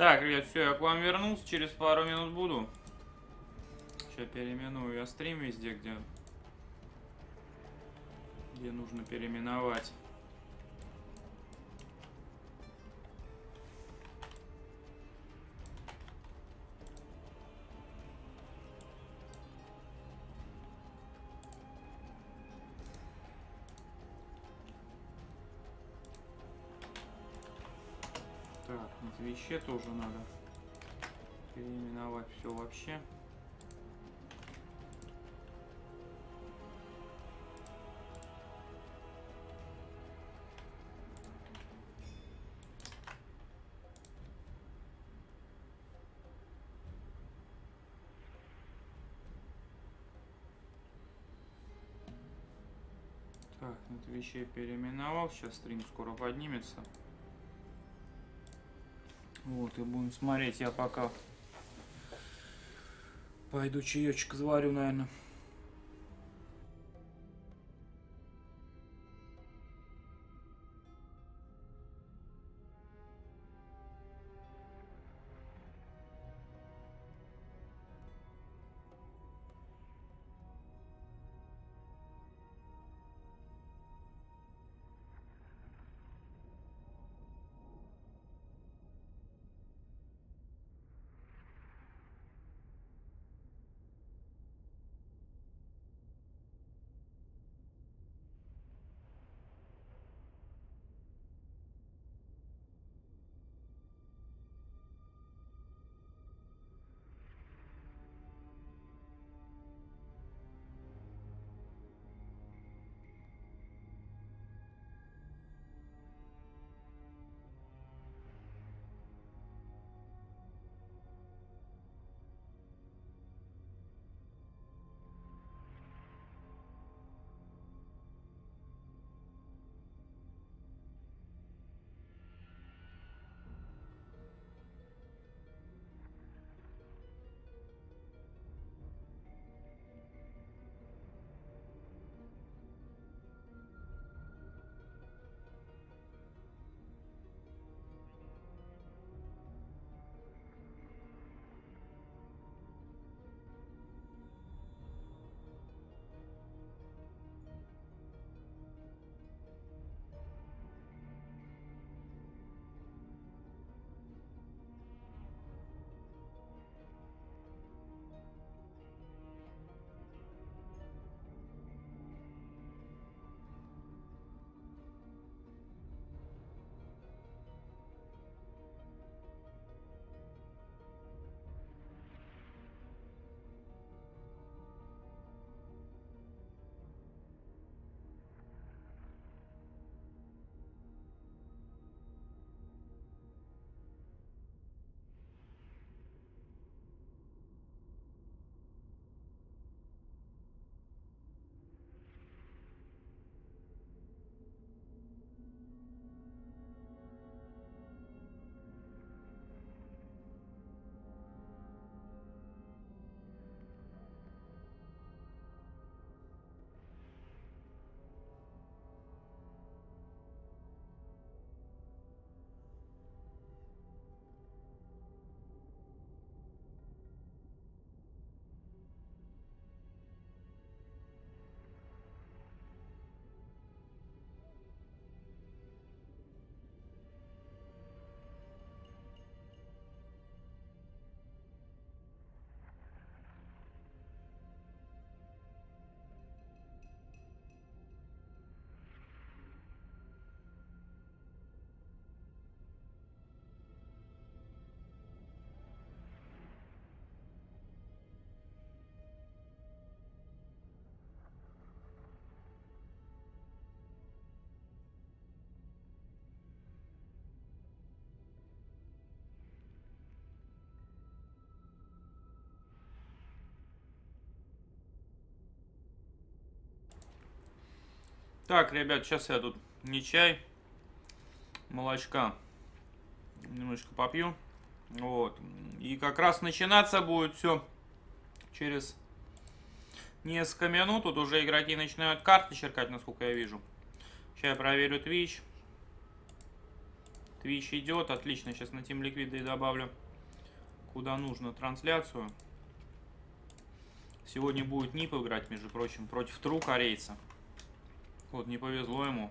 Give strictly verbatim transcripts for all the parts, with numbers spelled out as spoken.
Так, ребят, все, я к вам вернулся, через пару минут буду. Сейчас переименую я стрим везде, где, где нужно переименовать. Вещи тоже надо переименовать все вообще. Так, вот вещи переименовал, сейчас стрим скоро поднимется. Вот, и будем смотреть, я пока пойду чаечек заварю, наверное. Так, ребят, сейчас я тут не чай, молочка немножко попью. Вот. И как раз начинаться будет все через несколько минут. Тут уже игроки начинают карты черкать, насколько я вижу. Сейчас я проверю Twitch. Twitch идет, отлично, сейчас на Team Liquid и добавлю куда нужно трансляцию. Сегодня будет НИП играть, между прочим, против True корейца. Вот, не повезло ему.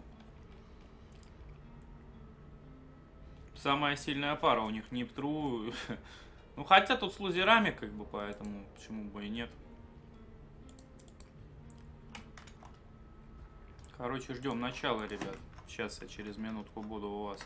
Самая сильная пара у них НИП True. Ну, хотя тут с лузерами, как бы, поэтому почему бы и нет. Короче, ждем начала, ребят. Сейчас я через минутку буду у вас.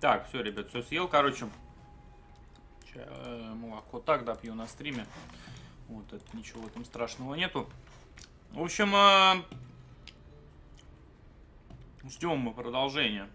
Так, все, ребят, все съел, короче. Молоко так допью на стриме. Вот, это, ничего там страшного нету. В общем, э, ждем мы продолжения.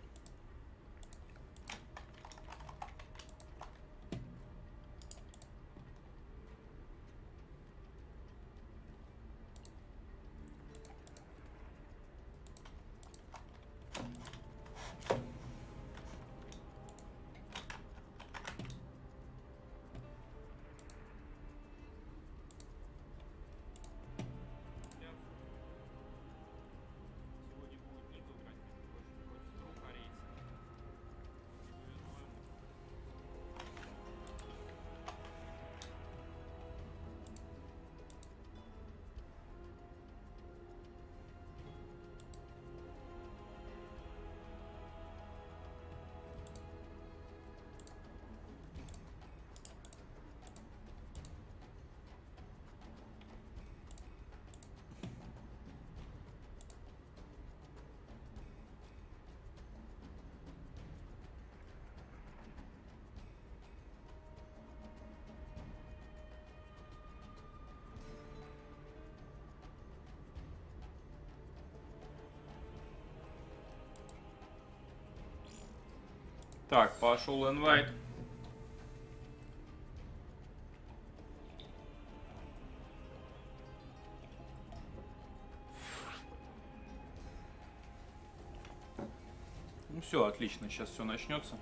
Так, пошел инвайт. Ну все, отлично, сейчас все начнется.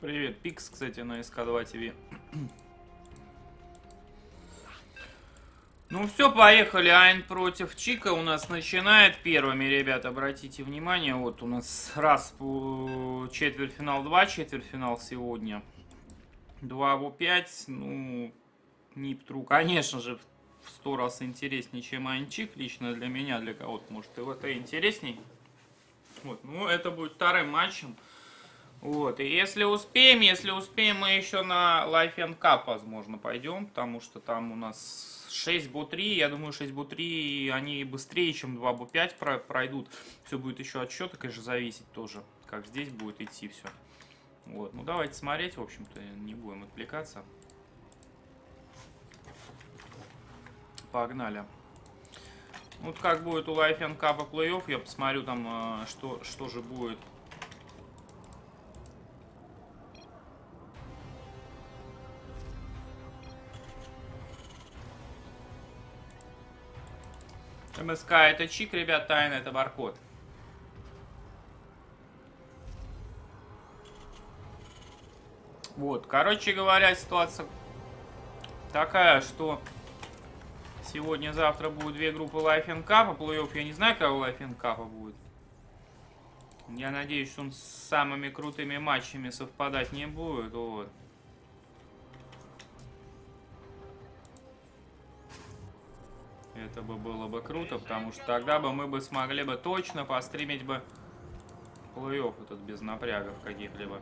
Привет, Пикс, кстати, на эс ка два тэ вэ. Ну все, поехали. Айн против Чика у нас начинает первыми, ребят. Обратите внимание, вот у нас раз четвертьфинал, два четвертьфинал сегодня. два в пять. Ну, НИП True, конечно же, в сто раз интереснее, чем Ein Chick. Лично для меня, для кого-то, может, и ВТ интересней. Вот, ну, это будет вторым матчем. Вот, и если успеем, если успеем, мы еще на лайф энд кап, возможно, пойдем, потому что там у нас шесть бо три, я думаю, шесть бо три, они быстрее, чем два бо пять пройдут. Все будет еще от счета, конечно, зависеть тоже, как здесь будет идти все. Вот, ну давайте смотреть, в общем-то, не будем отвлекаться. Погнали. Вот как будет у лайф энд кап плей-офф, я посмотрю там, что, что же будет. МСК это Чик, ребят, Тайна это баркод. Вот, короче говоря, ситуация такая, что сегодня-завтра будут две группы лайф энд кап, плей-офф я не знаю, кого лайф энд кап будет. Я надеюсь, что он с самыми крутыми матчами совпадать не будет, вот. Это бы было бы круто, потому что тогда бы мы бы смогли бы точно постримить бы плей-офф этот без напрягов каких-либо.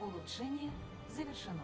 Улучшение завершено.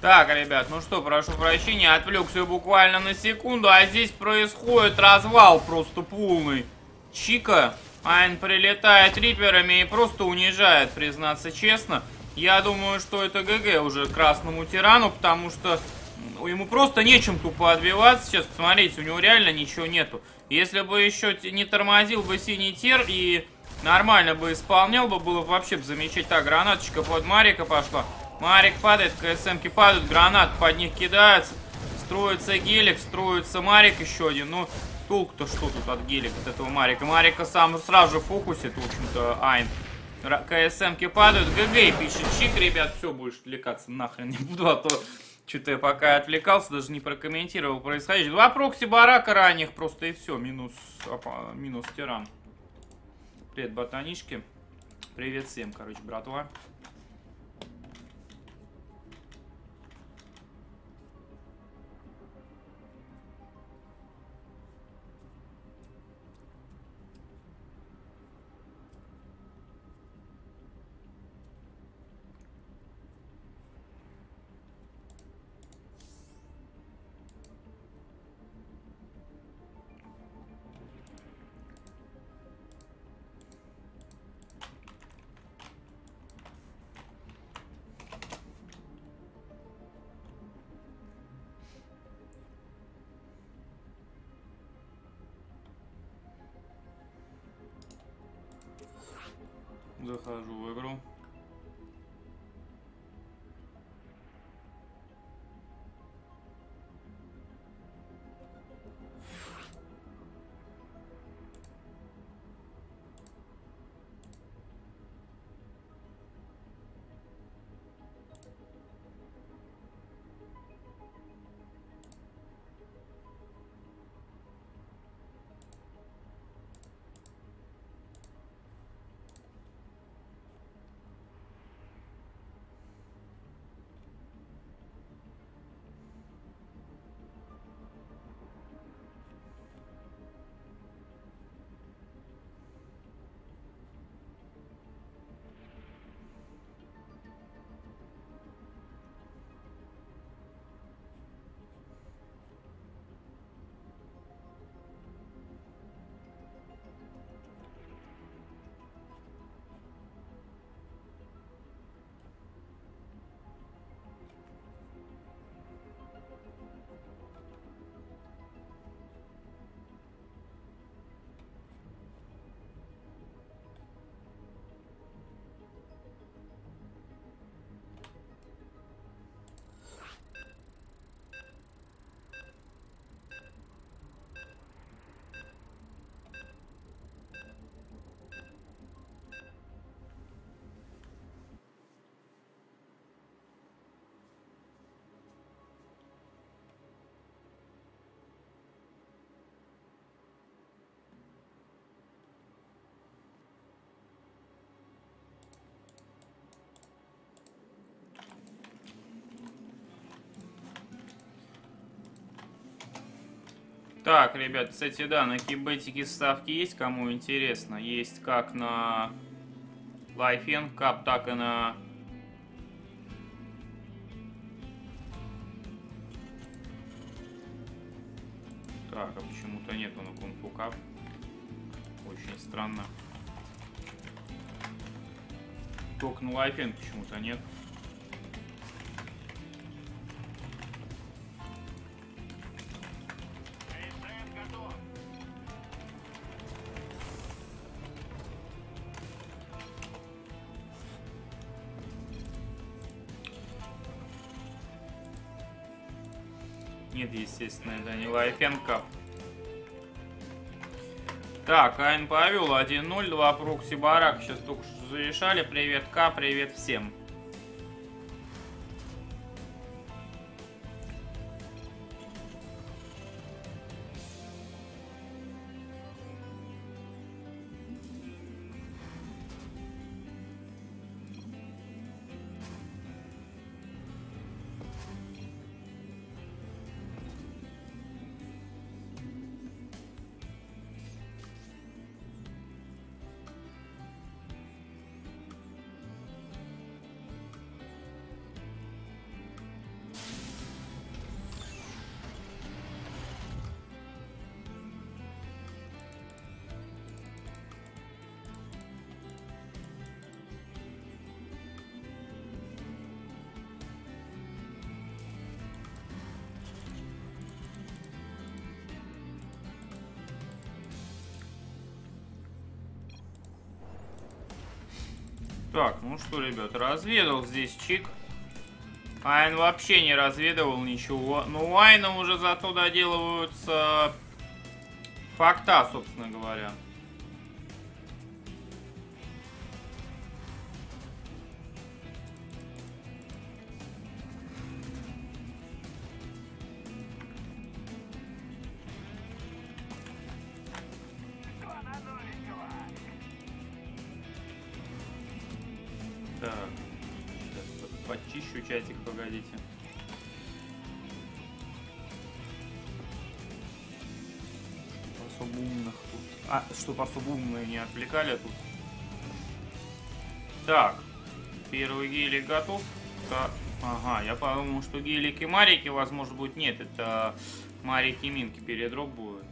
Так, ребят, ну что, прошу прощения, отвлекся буквально на секунду, а здесь происходит развал просто полный. Чика, Айн прилетает риперами и просто унижает, признаться честно. Я думаю, что это ГГ уже красному тирану, потому что ему просто нечем тупо отбиваться. Сейчас, посмотрите, у него реально ничего нету. Если бы еще не тормозил бы синий тир и нормально бы исполнял бы, было бы вообще замечательно. Так, гранаточка под Марика пошла. Марик падает, КСМки падают, гранат под них кидаются. Строится гелик, строится Марик еще один. Ну, толк-то что тут от гелика, от этого Марика? Марика сам сразу же фокусит, в общем-то, Айн. КСМки падают, ГГ пишет Чик, ребят, все, будешь отвлекаться, нахрен не буду, а то что-то я пока отвлекался, даже не прокомментировал происходящее. Два прокси барака ранних просто и все, минус, опа, минус тиран. Привет, ботанишки. Привет всем, короче, братва. Захожу в игру. Так, ребят, кстати, да, на кейбетике ставки есть, кому интересно. Есть как на Life энд Cup, так и на Так, а почему-то нету на Kung Fu Cup. Очень странно. Только на Life энд почему-то нет. Нет, естественно, это не Life энд Cup. Так, Ein повел один ноль, два прокси барак. Сейчас только что зарешали. Привет, К, привет всем. Так, ну что, ребят, разведал здесь Chick. Ein вообще не разведывал ничего. Но у Айна уже зато доделываются факта, собственно говоря. Чтобы особо умные не отвлекали тут. Так, первый гелик готов. Так. Ага, я подумал, что гелики марики, возможно, будет. Нет, это марики минки передроп будет.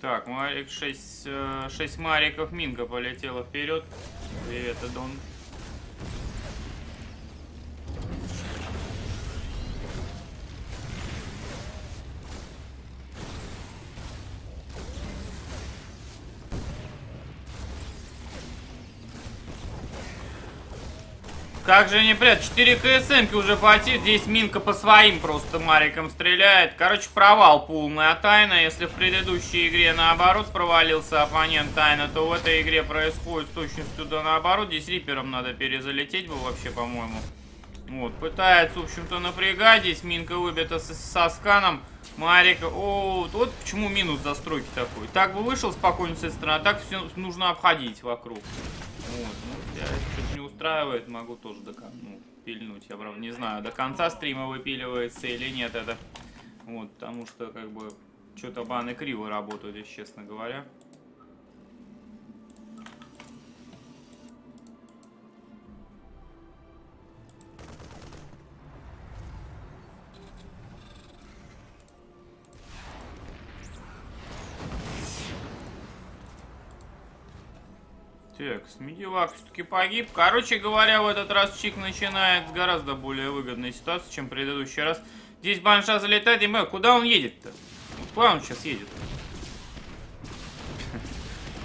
Так, марик шесть, шесть мариков минга полетело вперед. Привет, Эдон. Как же не прят, четыре КСМки уже потих, здесь минка по своим просто марикам стреляет. Короче, провал полный от Айна. Если в предыдущей игре наоборот провалился оппонент Айна, то в этой игре происходит с точностью до наоборот. Здесь рипером надо перезалететь бы вообще, по-моему. Вот, пытается, в общем-то, напрягать. Здесь минка выбита со, со сканом. Марик, о, вот почему минус застройки такой. Так бы вышел спокойно с этой стороны, а так все нужно обходить вокруг. Вот, ну, я что-то не устраивает, могу тоже до конца, ну, пильнуть, я правда не знаю, до конца стрима выпиливается или нет это, вот, потому что, как бы, что-то баны криво работают, если честно говоря. Так, Смедивак все-таки погиб. Короче говоря, в этот раз Chick начинает с гораздо более выгодной ситуации, чем в предыдущий раз. Здесь банша залетает, и мы... Куда он едет-то? Куда он сейчас едет?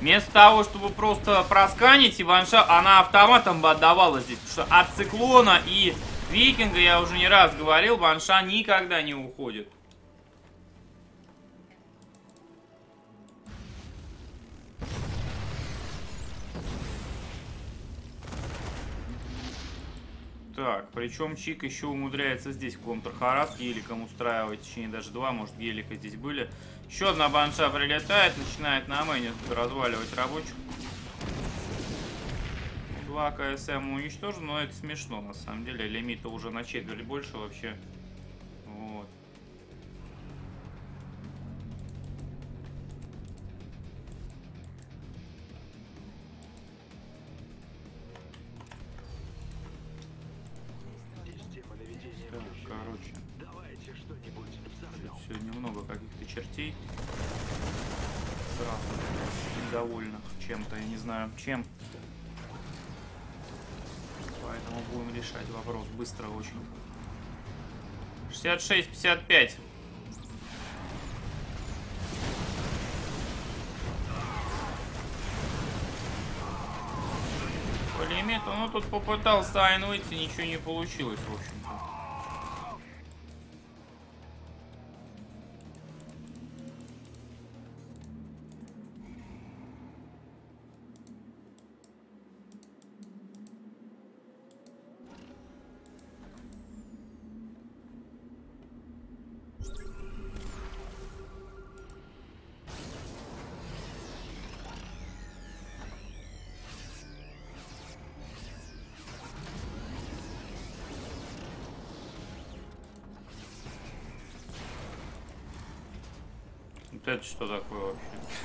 Вместо того, чтобы просто просканить, и ванша, она автоматом бы отдавала здесь. Потому что от циклона и викинга, я уже не раз говорил, ванша никогда не уходит. Так, причем Чик еще умудряется здесь контрхарас геликом устраивать, точнее даже два, может, гелика здесь были. Еще одна банша прилетает, начинает на мэне разваливать рабочих. Два КСМ уничтожен, но это смешно на самом деле, лимита уже на четверть больше вообще. Вот. Чертей сразу недовольных чем-то, я не знаю чем, поэтому будем решать вопрос быстро очень. Шестьдесят шесть пятьдесят пять. Пулемет, ну тут попытался Ein выйти, ничего не получилось, в общем-то. Это что такое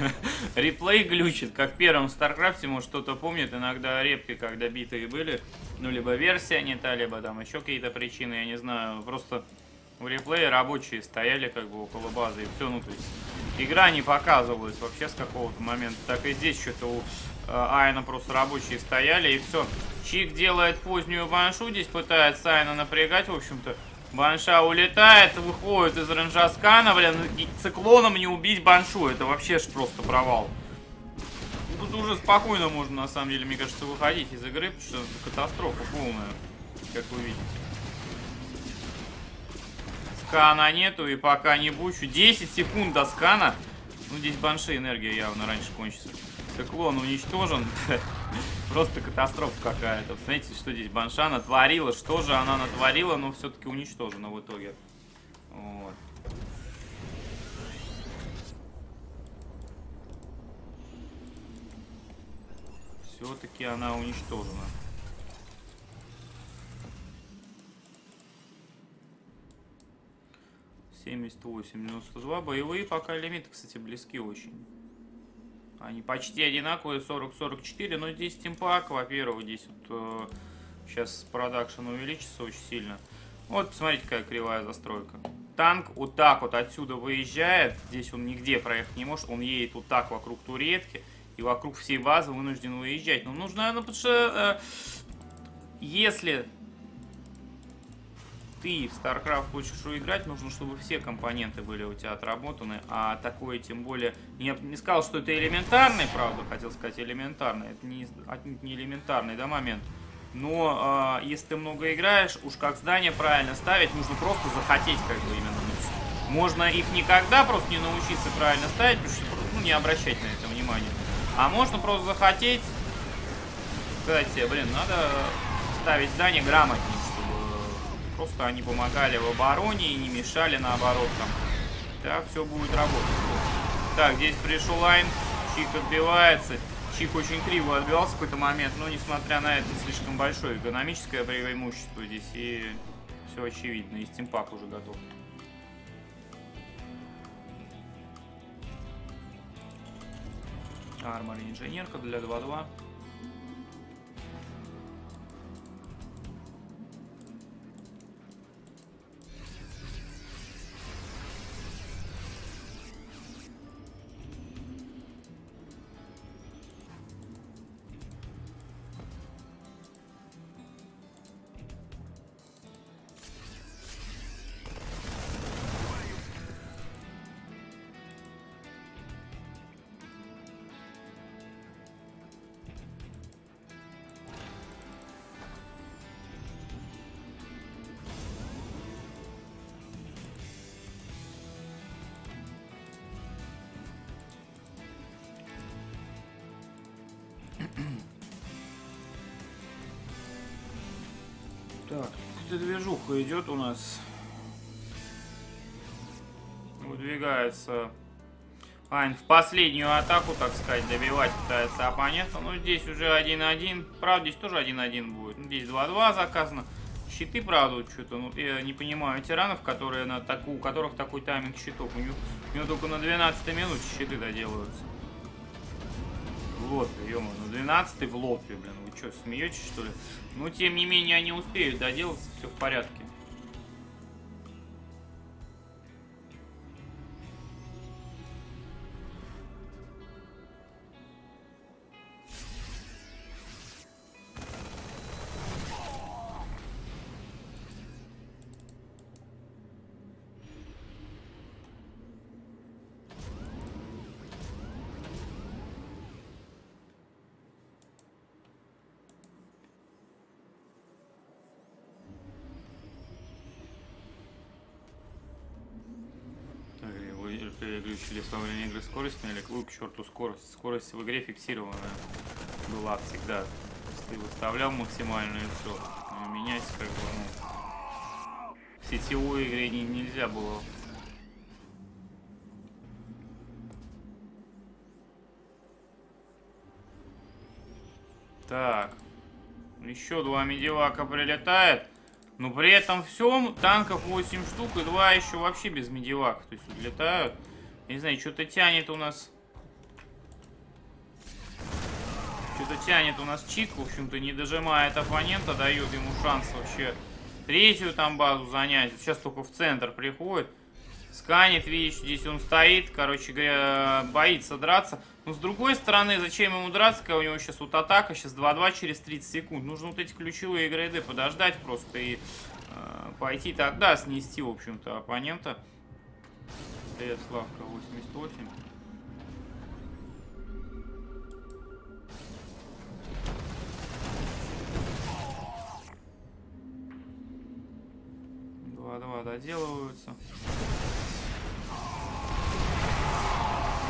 вообще? Реплей глючит, как в первом StarCraft, может кто-то помнит, иногда репки, когда битые были, ну либо версия не та, либо там еще какие-то причины, я не знаю, просто в реплее рабочие стояли как бы около базы и все, ну то есть игра не показывалась вообще с какого-то момента, так и здесь что-то у Айна просто рабочие стояли и все. Чик делает позднюю баншу, здесь пытается Айна напрягать, в общем-то. Банша улетает, выходит из ренжа скана, блин, циклоном не убить баншу, это вообще ж просто провал. Тут уже спокойно можно, на самом деле, мне кажется, выходить из игры, потому что это катастрофа полная, как вы видите. Скана нету и пока не бучу. десять секунд до скана. Ну, здесь банши энергия явно раньше кончится. Циклон уничтожен. Просто катастрофа какая-то. Смотрите, что здесь банша натворила. Что же она натворила, но все-таки уничтожена в итоге. Вот. Все-таки она уничтожена. семьдесят восемь девяносто два. Боевые пока лимиты, кстати, близки очень. Они почти одинаковые, сорок сорок четыре, но здесь тимпак, во-первых, здесь вот, э, сейчас продакшн увеличится очень сильно. Вот, посмотрите, какая кривая застройка. Танк вот так вот отсюда выезжает, здесь он нигде проехать не может, он едет вот так вокруг туретки и вокруг всей базы вынужден выезжать. Но нужно, ну, потому что, э, если ты в StarCraft хочешь играть, нужно, чтобы все компоненты были у тебя отработаны, а такое тем более... Я не сказал, что это элементарный, правда, хотел сказать элементарный, это не, не элементарный, да, момент. Но э, если ты много играешь, уж как здание правильно ставить, нужно просто захотеть, как бы, именно. Можно их никогда просто не научиться правильно ставить, потому что, ну, не обращать на это внимание. А можно просто захотеть... Кстати, блин, надо ставить здание грамотнее. Просто они помогали в обороне и не мешали, наоборот, там. Так, все будет работать. Так, здесь пришел Ein. Чик отбивается. Чик очень криво отбивался в какой-то момент, но, несмотря на это, слишком большое экономическое преимущество здесь. И все очевидно. И стимпак уже готов. Армор инженерка для два-два. какая-то движуха идет у нас. Выдвигается Ein в последнюю атаку, так сказать, добивать пытается оппонента. Но здесь уже один-один. Правда, здесь тоже один-один будет. Здесь два-два заказано. Щиты, правда, что-то, ну, я не понимаю тиранов, которые на таку, у которых такой тайминг щитов. У него, у него только на двенадцатой минуте щиты доделываются. В лотве, ё-моё, на двенадцатой в лотве, блин. Вы что, смеетесь, что ли? Но, тем не менее, они успеют доделаться, все в порядке. Переключили ослабление игры скоростной или клуб, к черту скорость. Скорость в игре фиксированная была всегда. Ты выставлял максимальную, все. А менять как бы, ну, в сетевой игре не, нельзя было. Так. Еще два медивака прилетает. Но при этом всем танков восемь штук и два еще вообще без медивака. То есть улетают. Не знаю, что-то тянет у нас. Что-то тянет у нас Чик. В общем-то, не дожимает оппонента. Дает ему шанс вообще третью там базу занять. Сейчас только в центр приходит. Сканет, видишь, здесь он стоит. Короче говоря, боится драться. Но с другой стороны, зачем ему драться, когда у него сейчас вот атака. Сейчас два-два через тридцать секунд. Нужно вот эти ключевые грейды подождать просто. И э, пойти тогда снести, в общем-то, оппонента. Привет, Славка, восемьдесят восемь. два-два доделываются.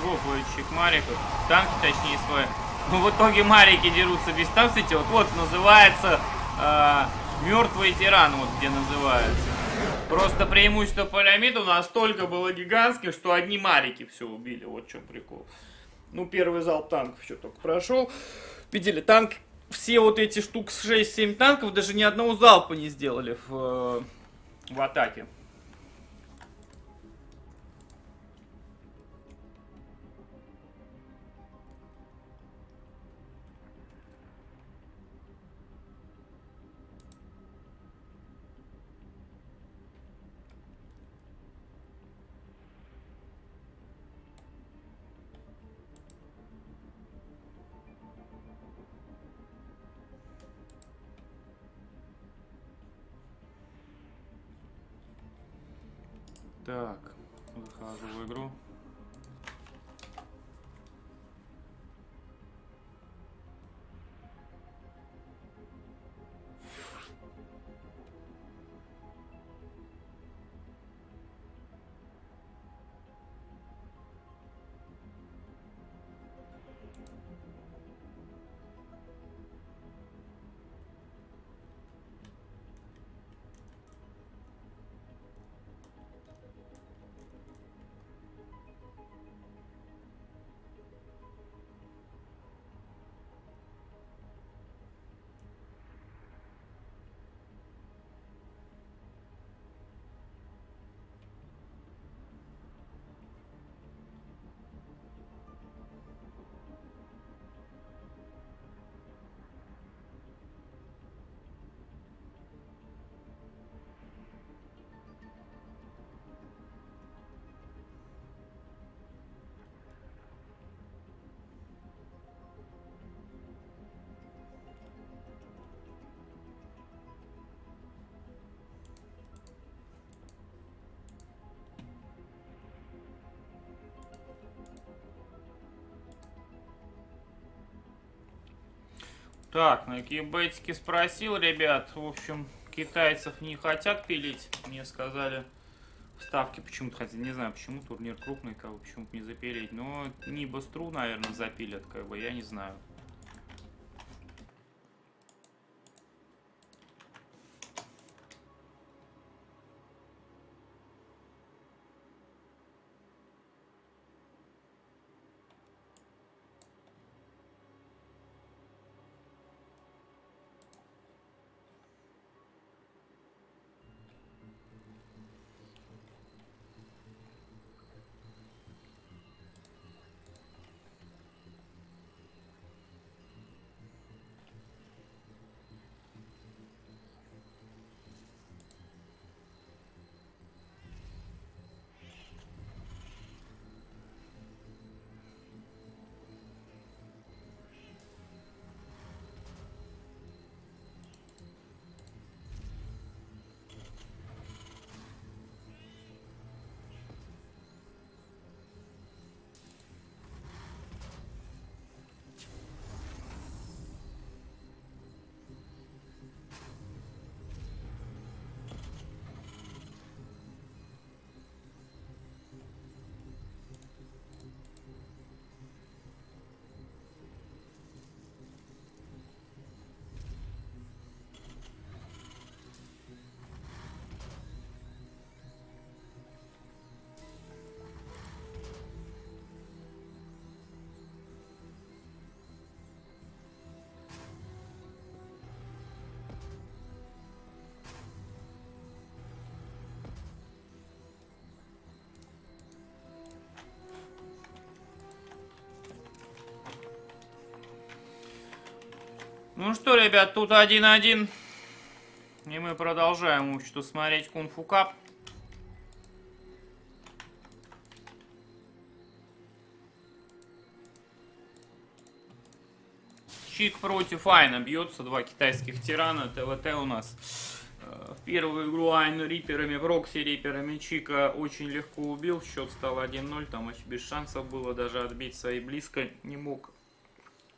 Лопает Чик Мариков. Танки, точнее, свои. Но в итоге Марики дерутся без танцити. Вот, вот называется э, мертвый тиран, вот где называется. Просто преимущество пирамиду настолько было гигантское, что одни марики все убили. Вот в чем прикол. Ну, первый залп танков еще только прошел. Видели, танк, все вот эти штук шесть-семь танков даже ни одного залпа не сделали в, в атаке. Так, захожу в игру. Так, на кибетике спросил, ребят, в общем, китайцев не хотят пилить, мне сказали, ставки почему-то, хотя не знаю почему, турнир крупный, как бы почему-то не запилить, но НИБ с True, наверное, запилят, как бы, я не знаю. Ну что, ребят, тут один-один. И мы продолжаем учту смотреть Kung Fu Cup. Chick против Айна бьется. Два китайских тирана. ТВТ у нас. В первую игру Айн риперами, в Рокси риперами Чика очень легко убил. Счет стал один ноль. Там вообще без шансов было. Даже отбиться и близко не мог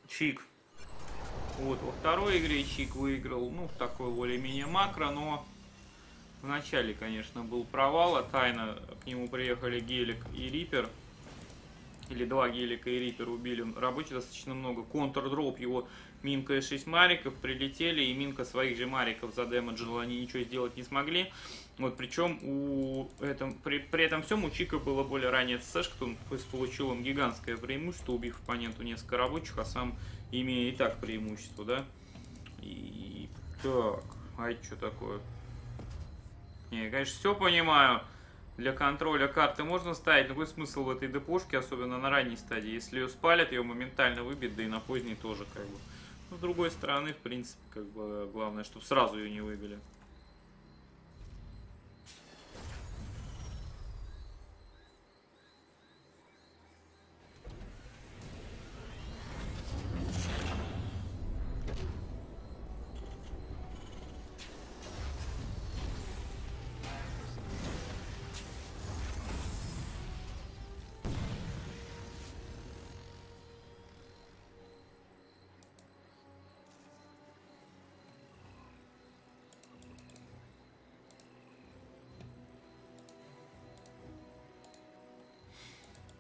Чик. Вот, во второй игре Чик выиграл, ну, в такой более-менее макро, но в начале, конечно, был провал, а тайно к нему приехали Гелик и Рипер, или два Гелика и Рипер убили, рабочих достаточно много, контрдроп его Минка и шесть Мариков прилетели, и Минка своих же Мариков задемеджила, они ничего сделать не смогли, вот, причем у этом, при, при этом всем у Чика было более ранее ЦСшка, он получил им гигантское преимущество, убив оппоненту несколько рабочих, а сам имея и так преимущество, да? И так, а это что такое? Не, я, конечно, все понимаю. Для контроля карты можно ставить, но какой смысл в этой депошке, особенно на ранней стадии? Если ее спалят, ее моментально выбьет, да и на поздней тоже, как бы. Но с другой стороны, в принципе, как бы главное, чтобы сразу ее не выбили.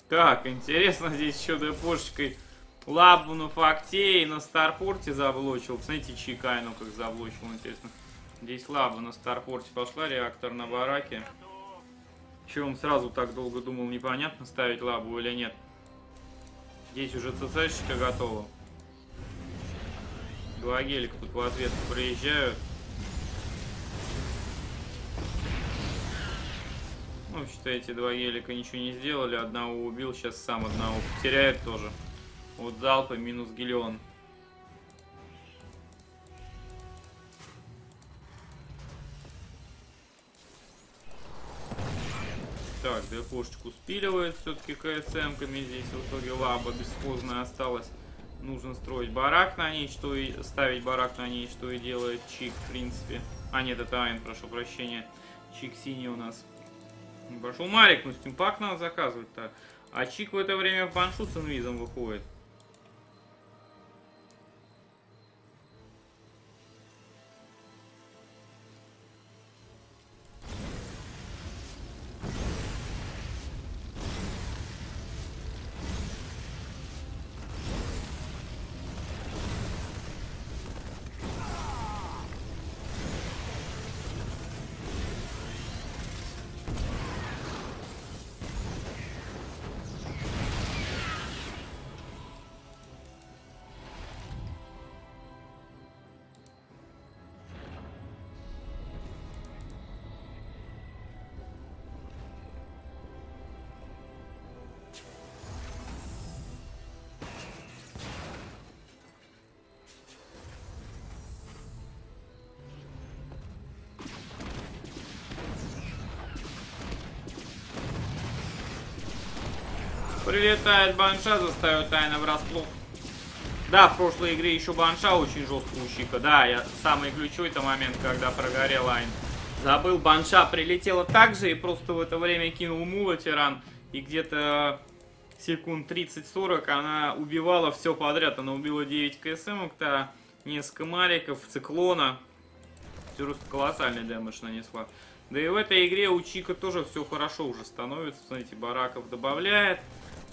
Так, интересно, здесь еще депошечкой лабу на факте и на старпорте заблочил. Посмотрите, Чикайну как заблочил, интересно. Здесь лаба на старпорте пошла, реактор на бараке. Чего он сразу так долго думал, непонятно, ставить лабу или нет. Здесь уже ЦЦшечка готова. Два гелика тут в ответ приезжают. Ну, считаете, два гелика ничего не сделали, одного убил, сейчас сам одного потеряет тоже. Вот залпы минус гелион. Так, депошечку спиливает все-таки КСМ-ками здесь. В итоге лаба бесхозная осталась. Нужно строить барак на ней, что и ставить барак на ней, что и делает Чик, в принципе. А, нет, это Айн, прошу прощения. Чик синий у нас. Пошел Марик, ну стимпак надо заказывать-то. А Чик в это время в баншу с инвизом выходит. Прилетает банша, заставит Айна врасплох. Да, в прошлой игре еще банша очень жестко у Чика. Да, я самый ключевой-то момент, когда прогорел Айн. Забыл, банша прилетела также и просто в это время кинул мула тиран. И где-то секунд тридцать-сорок она убивала все подряд. Она убила девять КСМ-то, несколько мариков, циклона. Просто колоссальный дэмэдж нанесла. Да и в этой игре у Чика тоже все хорошо уже становится. Смотрите, бараков добавляет.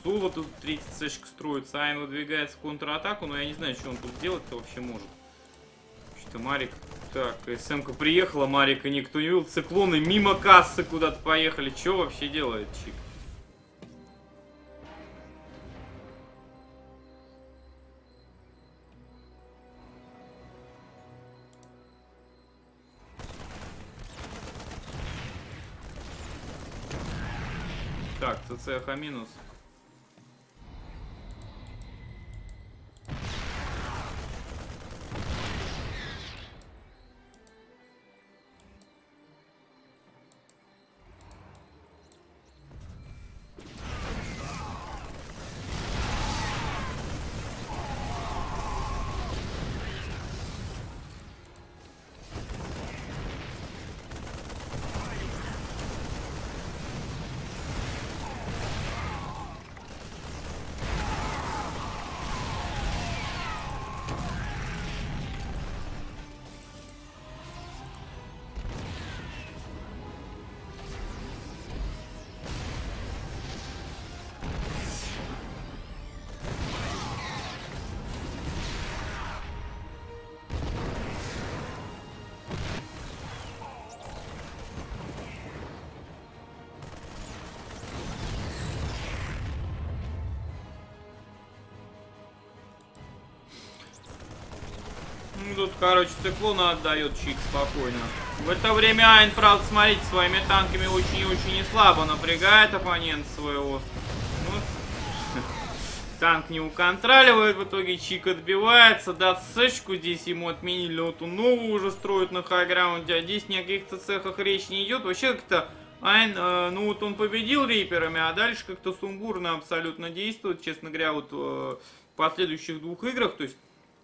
Сула тут третья цешка строится, Айн выдвигается в контратаку, но я не знаю, что он тут делать-то вообще может. Что-то Марик... Так, СМ-ка приехала, Марика никто не видел, циклоны мимо кассы куда-то поехали. Что вообще делает Чик? Так, ЦЦХ минус. Тут, короче, циклона отдает Чик спокойно. В это время Ein, правда, смотрите, своими танками очень и очень не слабо напрягает оппонента своего. Ну, танк не уконтроливает, в итоге Чик отбивается. Да, цешку здесь ему отменили, вот у новую уже строят на хайграунде. А здесь ни о каких-то цехах речь не идет. Вообще как-то Ein, э, ну вот он победил риперами, а дальше как-то сумбурно абсолютно действует, честно говоря, вот э, в последующих двух играх. То есть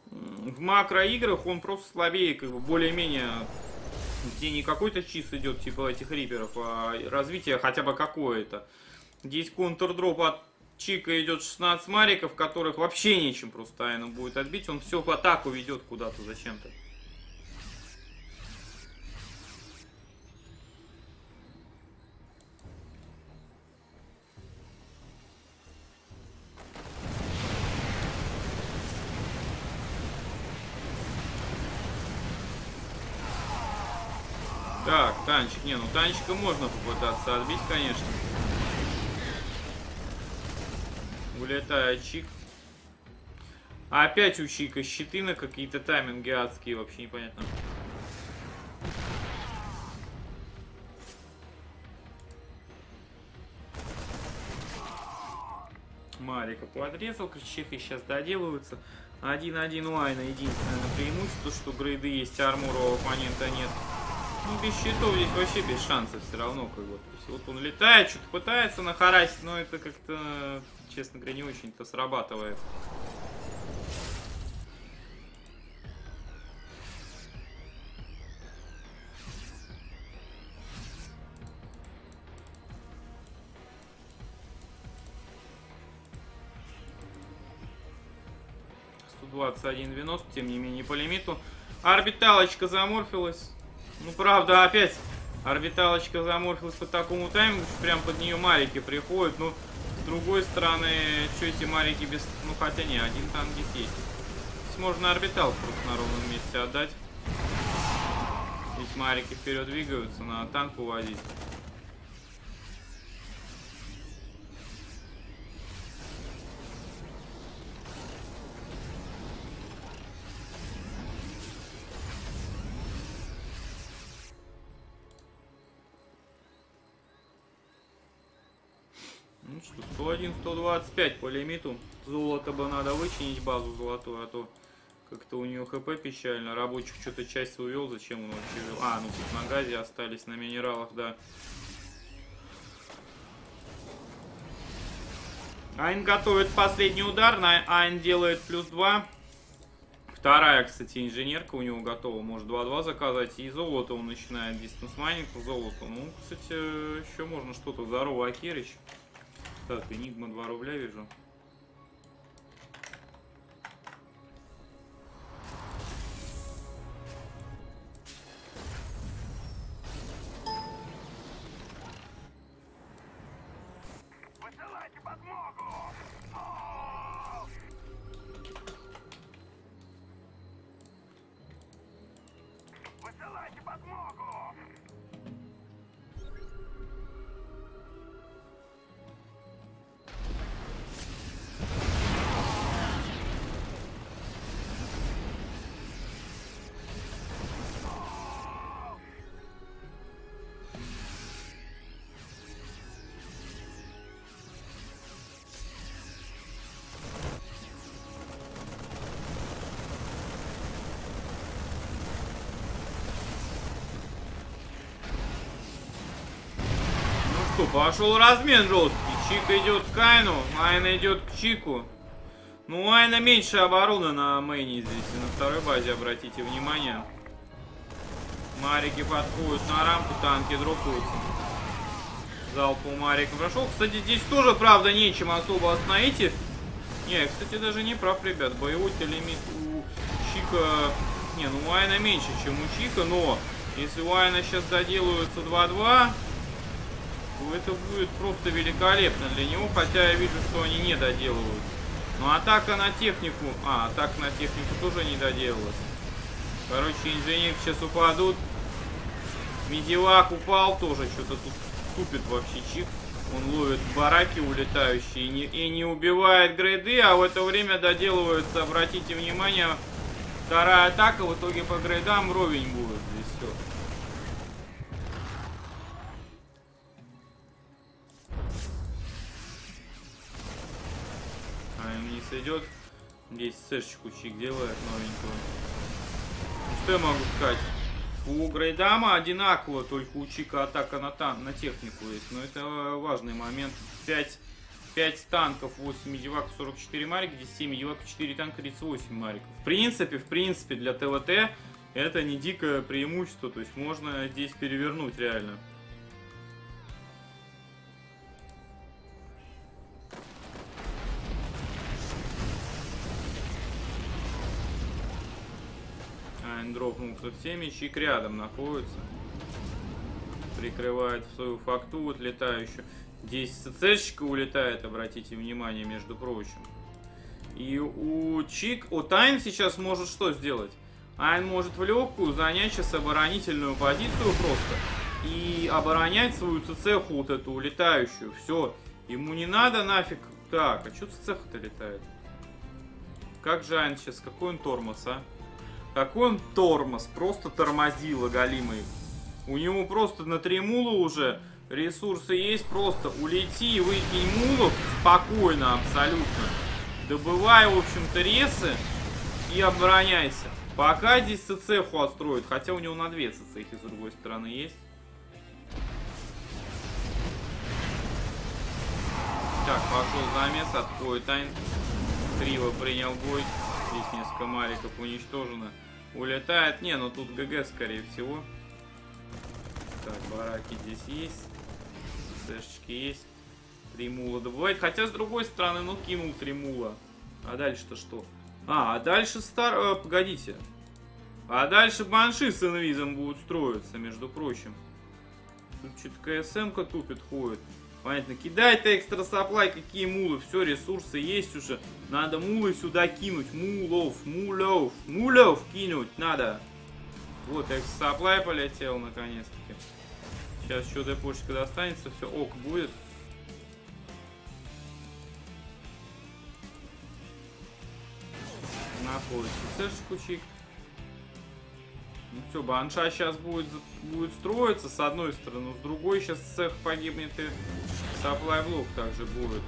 в макроиграх он просто слабее, как бы более-менее, где не какой-то чист идет, типа этих риперов, а развитие хотя бы какое-то. Здесь контрдроп от Чика идет шестнадцать мариков, которых вообще нечем просто Айну будет отбить. Он все в атаку ведет куда-то зачем-то. Так, танчик. Не, ну танчика можно попытаться отбить, конечно. Улетает Чик. А опять у Чика щиты на какие-то тайминги адские, вообще непонятно. Марика подрезал, Чики сейчас доделываются. один один у Айна единственное преимущество, что грейды есть, армура у оппонента нет. Ну, без щитов здесь вообще без шансов все равно, как бы. То есть, вот он летает, что-то пытается нахарасить, но это как-то, честно говоря, не очень-то срабатывает. сто двадцать один девяносто, тем не менее, по лимиту. Орбиталочка заморфилась. Ну, правда, опять орбиталочка заморфилась по такому таймингу, что прям под нее марики приходят. Ну, с другой стороны, что эти марики без... Ну, хотя не, один танк здесь есть. Здесь можно орбитал просто на ровном месте отдать. Здесь марики вперед двигаются, надо танк уводить. сто один сто двадцать пять по лимиту. Золото бы надо вычинить, базу золотую, а то как-то у нее хп печально. Рабочих что-то часть увел, зачем он вообще вел? А, ну тут на газе остались, на минералах, да. Айн готовит последний удар, на Айн делает плюс два. Вторая, кстати, инженерка у него готова, может два-два заказать. И золото он начинает дистанс-майнинг, золото. Ну, кстати, еще можно что-то. Здорово, Акерич. Так, Энигма два рубля вижу. Посылайте подмогу! Посылайте подмогу! Пошел размен жесткий. Чик идет к Айну, Айна идет к Чику. Ну, у Айна меньше обороны на мейне здесь, и на второй базе, обратите внимание. Марики подходят на рампу, танки дропаются. Залп у Марика прошел. Кстати, здесь тоже, правда, нечем особо остановить их. Не, кстати, даже не прав, ребят. Боевой-то лимит у Чика... Не, ну у Айна меньше, чем у Чика, но... Если у Айна сейчас доделаются два-два... Это будет просто великолепно для него, хотя я вижу, что они не доделывают. Но атака на технику... А, атака на технику тоже не доделалась. Короче, инженеры сейчас упадут. Медивак упал тоже, что-то тут тупит вообще Чик. Он ловит бараки улетающие и не, и не убивает грейды, а в это время доделываются, обратите внимание, Вторая атака, в итоге по грейдам ровень будет здесь все. А, вниз идет. Здесь сэшечку Чик делает новенькую. Ну, что я могу сказать? У грейдама одинаково, только у Чика атака на, тан на технику есть. Но это важный момент. пять танков, восемь деваков, сорок четыре марика, семь деваков, четыре танка, тридцать восемь мариков. В принципе, в принципе, для ТВТ это не дикое преимущество. То есть можно здесь перевернуть реально. Ein дропнул сто семь, Чик рядом находится. Прикрывает свою факту отлетающую. Здесь СЦ-щика улетает, обратите внимание, между прочим. И у Чик, у Ein сейчас может что сделать? Ein может в легкую занять сейчас оборонительную позицию просто. И оборонять свою ЦЦ-ху вот эту улетающую. Все, ему не надо нафиг. Так, а что ЦЦ-ха-то летает? Как же Ein сейчас, какой он тормоз, а? Какой он тормоз, просто тормозил оголимый. У него просто на три мула уже... Ресурсы есть, просто улети и выкинь мулов спокойно, абсолютно. Добывай, в общем-то, ресы и обороняйся. Пока здесь СЦ-ху отстроит, хотя у него на две СЦ-хи с другой стороны есть. Так, пошел замес, отходит Ein. Криво принял бой. Здесь несколько мариков уничтожено. Улетает. Не, но тут ГГ, скорее всего. Так, бараки здесь есть. Сэшечки есть. Три мула добывает. Хотя, с другой стороны, ну, кинул три мула. А дальше-то что? А, а дальше стар... Э, погодите. А дальше банши с инвизом будут строиться, между прочим. Тут что-то КСМ-ка тупит, ходит. Понятно. Кидай-то экстра саплай, какие мулы. Все, ресурсы есть уже. Надо мулы сюда кинуть. Мулов, мулов, мулов кинуть надо. Вот, экстра саплай полетел, наконец-таки. Сейчас еще депочка достанется, все ок будет. Находится сэшечку Чик. Ну все, банша сейчас будет, будет строиться с одной стороны, но с другой сейчас цех погибнет и саплай блок также будет.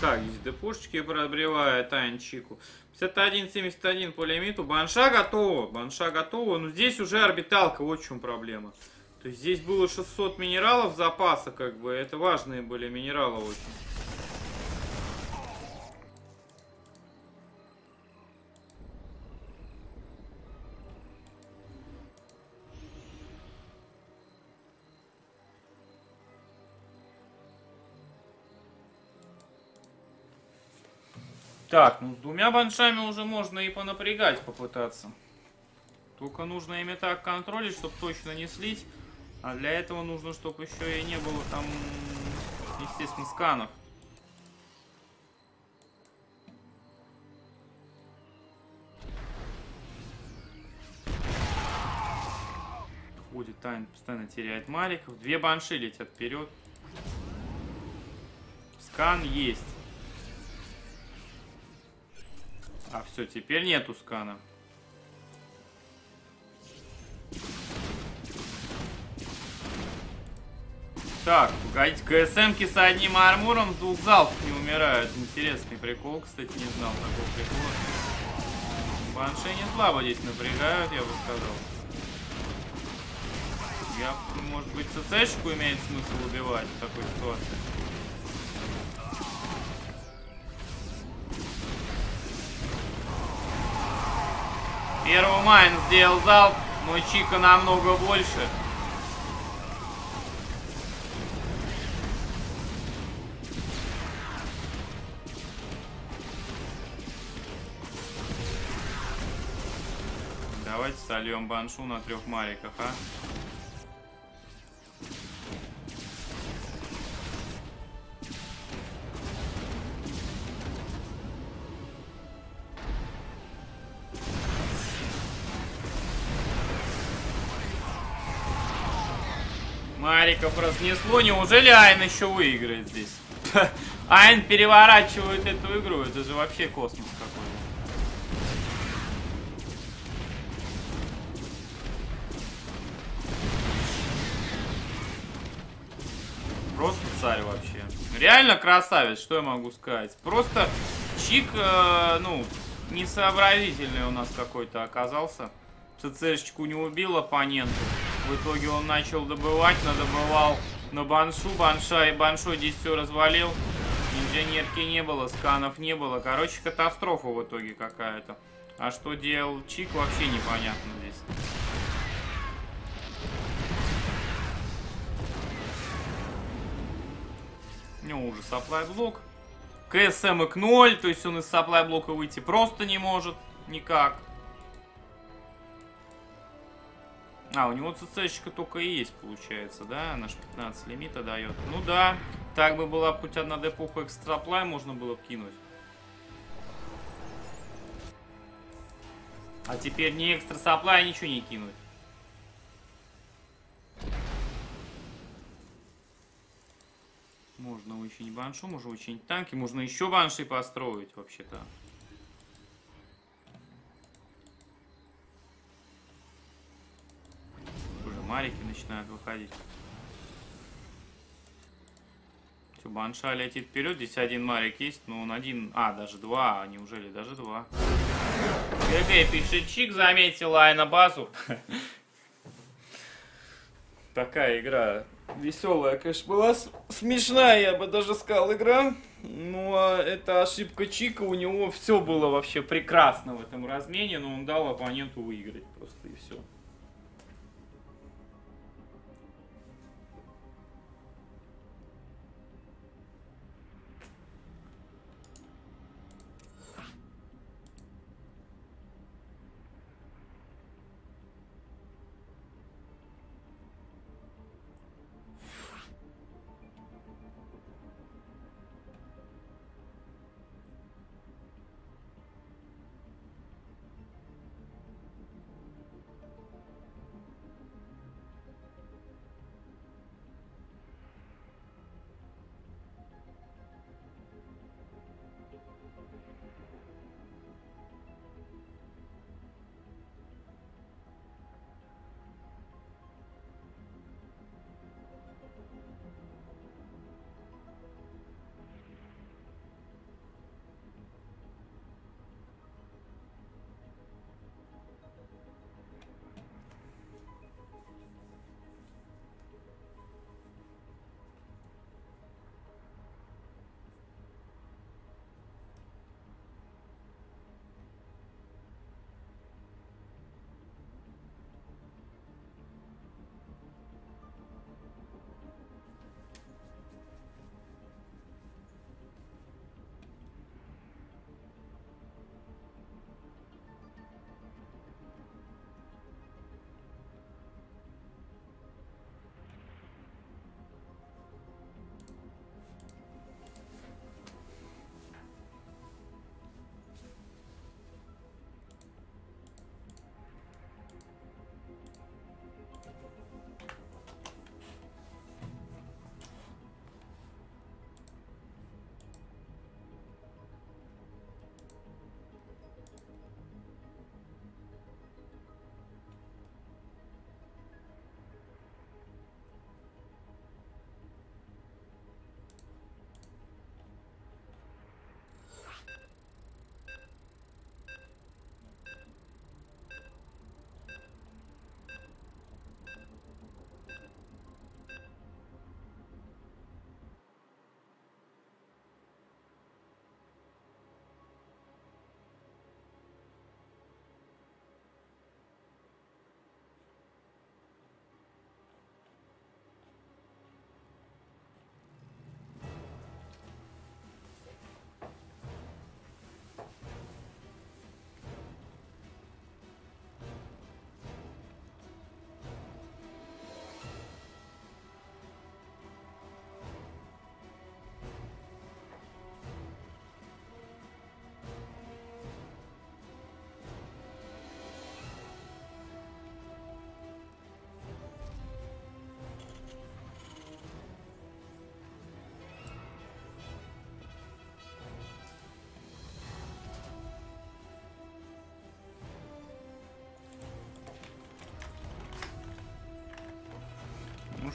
Так, здесь депошечки пробривает Ein Чику. пятьдесят один семьдесят один по лимиту. Банша готова. Банша готова. Но здесь уже орбиталка. Вот в чем проблема. То есть здесь было шестьсот минералов запаса, как бы. Это важные были минералы очень. Так, ну с двумя баншами уже можно и понапрягать попытаться. Только нужно ими так контролить, чтобы точно не слить. А для этого нужно, чтобы еще и не было там, естественно, сканов. Ходит Ein, постоянно теряет мариков. Две банши летят вперед. Скан есть. А все, теперь нету скана. Так, погодите, КСМки с одним армуром с двух залпов не умирают. Интересный прикол, кстати, не знал такого прикола. Банши не слабо здесь напрягают, я бы сказал. Я, может быть, ЦЦ-щику имеет смысл убивать в такой ситуации. Первый Майн сделал залп, но Чика намного больше. Давайте сольем баншу на трех мариках, а? Мариков разнесло. Неужели Айн еще выиграет здесь? Айн переворачивает эту игру. Это же вообще космос какой-то. Просто царь вообще. Реально красавец, что я могу сказать. Просто Чик, э, ну, несообразительный у нас какой-то оказался. ЦЦшечку не убил оппонента. В итоге он начал добывать, надобывал на баншу, банша и баншу здесь все развалил. Инженерки не было, сканов не было. Короче, катастрофа в итоге какая-то. А что делал Чик, вообще непонятно здесь. У него уже саплай-блок. КСМ к ноль, то есть он из саплай-блока выйти просто не может никак. А, у него ЦЦ-щика только и есть, получается, да? Наш пятнадцать лимита дает. Ну да, так бы была путь одна депуха экстраплай, можно было кинуть. А теперь не экстра саплай, ничего не кинуть. Можно учить баншу, можно учить танки, можно еще банши построить вообще-то. Уже марики начинают выходить. Все, банша летит вперед. Здесь один марик есть, но он один... А, даже два. Неужели даже два? ГГ пишет, Чик заметил Айна базу. Такая игра... Веселая, конечно, была, смешная, я бы даже сказал, игра, но это ошибка Чика, у него все было вообще прекрасно в этом размене, но он дал оппоненту выиграть просто и все.